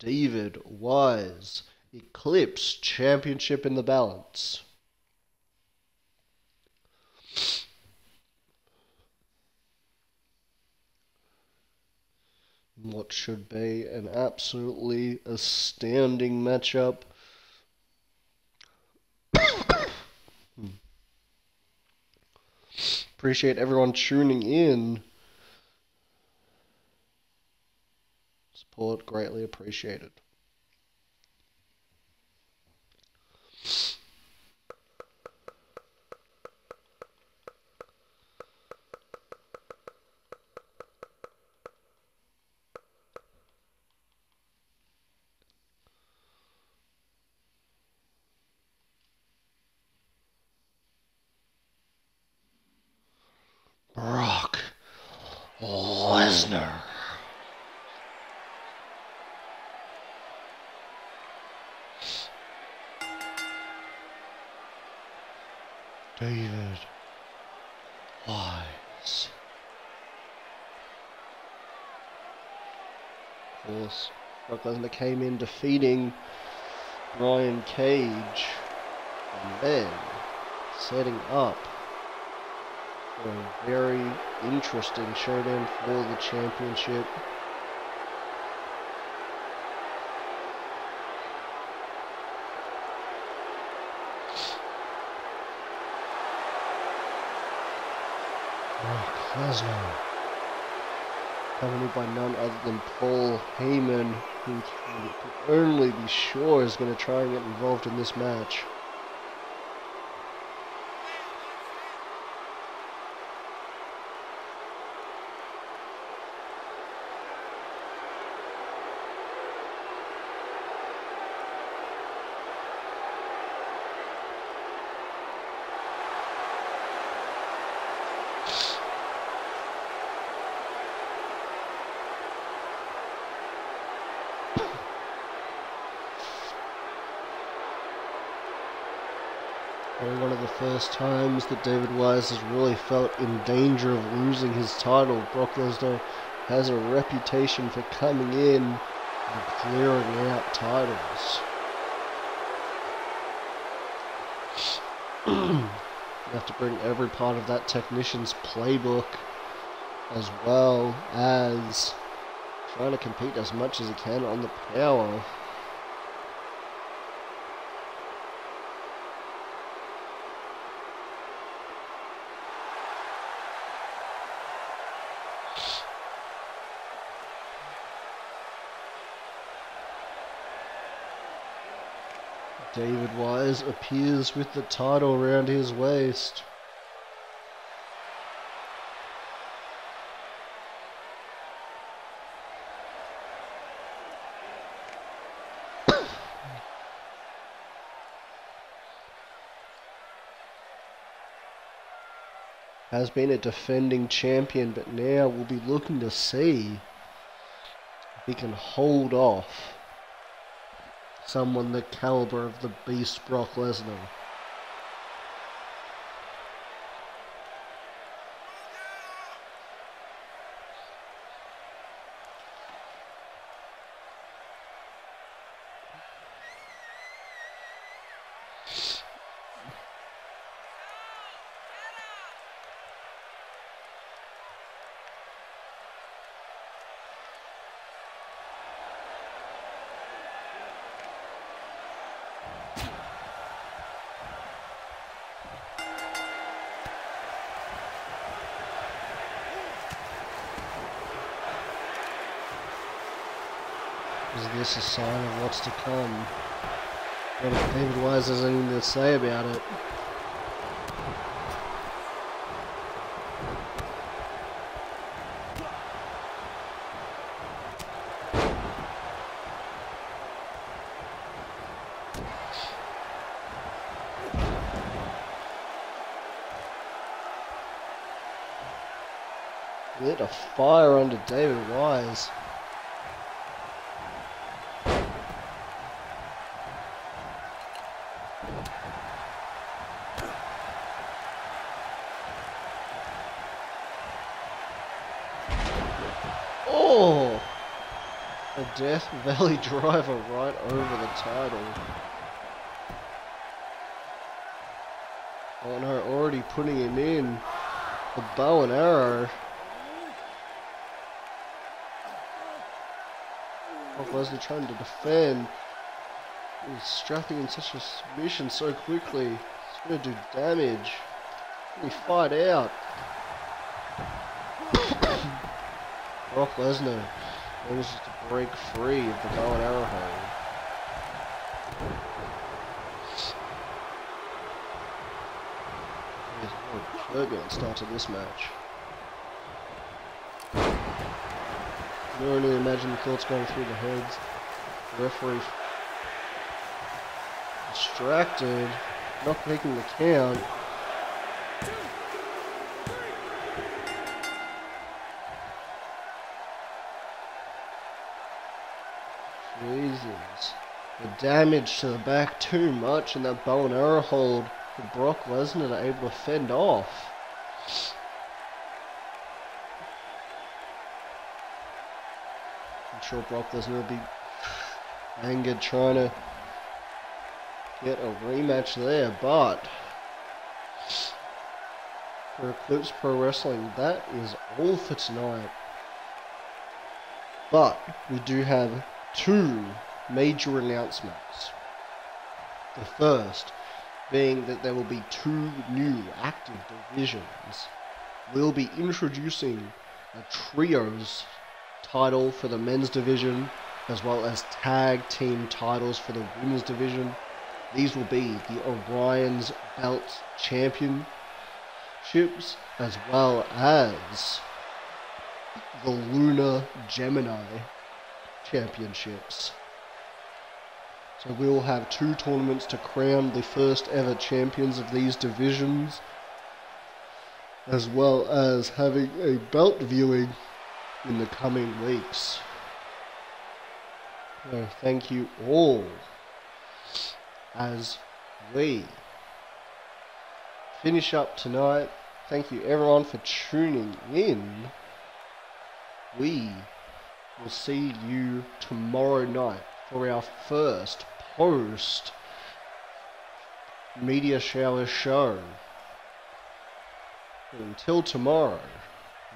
David Wise, Eclipse Championship in the balance. What should be an absolutely astounding matchup. Hmm. Appreciate everyone tuning in. Support greatly appreciated. Brock Lesnar. David Wise. Of course, Brock Lesnar came in defeating Brian Cage and then setting up for a very interesting showdown for the championship. Brock Lesnar, accompanied by none other than Paul Heyman, who can only be sure is going to try and get involved in this match. First times that David Wise has really felt in danger of losing his title. Brock Lesnar has a reputation for coming in and clearing out titles. You have to bring every part of that technician's playbook, as well as trying to compete as much as he can on the power. David Wise appears with the title around his waist. Has been a defending champion, but now we'll be looking to see if he can hold off someone the caliber of the beast Brock Lesnar. This is a sign of what's to come. But if David Wise has anything to say about it. Lit a fire under David Wise. Death Valley Driver right over the title. Oh no, already putting him in. The bow and arrow. Brock Lesnar trying to defend. He's strapping in such a submission so quickly. It's going to do damage. We fight out. Brock Lesnar manages to break free of the bow and arrow hole. Turbulent start to this match. You can only imagine the thoughts going through the heads. The referee distracted, not taking the count. Jesus. The damage to the back too much, and that bow and arrow hold that Brock Lesnar are able to fend off. I'm sure Brock Lesnar will be angered trying to get a rematch there, but for Eclipse Pro Wrestling, that is all for tonight. But we do have two major announcements. The first being that there will be two new active divisions. We'll be introducing a Trios title for the men's division, as well as tag team titles for the women's division. These will be the Orion's Belt Championships, as well as the Lunar Gemini Championships. So we will have two tournaments to crown the first ever champions of these divisions, as well as having a belt viewing in the coming weeks. So thank you all, as we finish up tonight. Thank you everyone for tuning in. We will see you tomorrow night for our first post media shower show. And until tomorrow,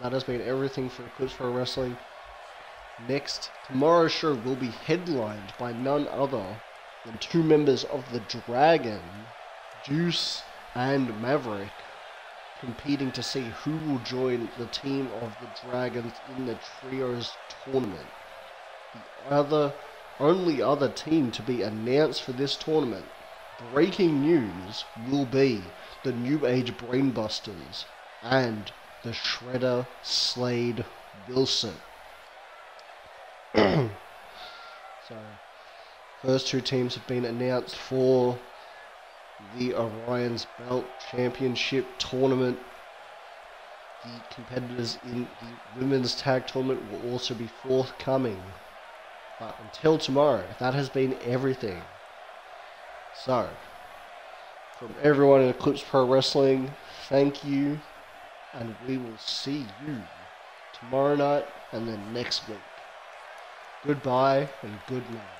that has been everything for Eclipse Pro Wrestling. Next, tomorrow's show will be headlined by none other than two members of the Dragon, Juice and Maverick, competing to see who will join the team of the Dragons in the Trios tournament. The other only other team to be announced for this tournament, breaking news, will be the New Age Brainbusters and the Shredder Slade Wilson. So, first two teams have been announced for the Orion's Belt Championship tournament. The competitors in the women's tag tournament will also be forthcoming. But until tomorrow, that has been everything. So, from everyone in Eclipse Pro Wrestling, thank you, and we will see you tomorrow night and then next week. Goodbye and good night.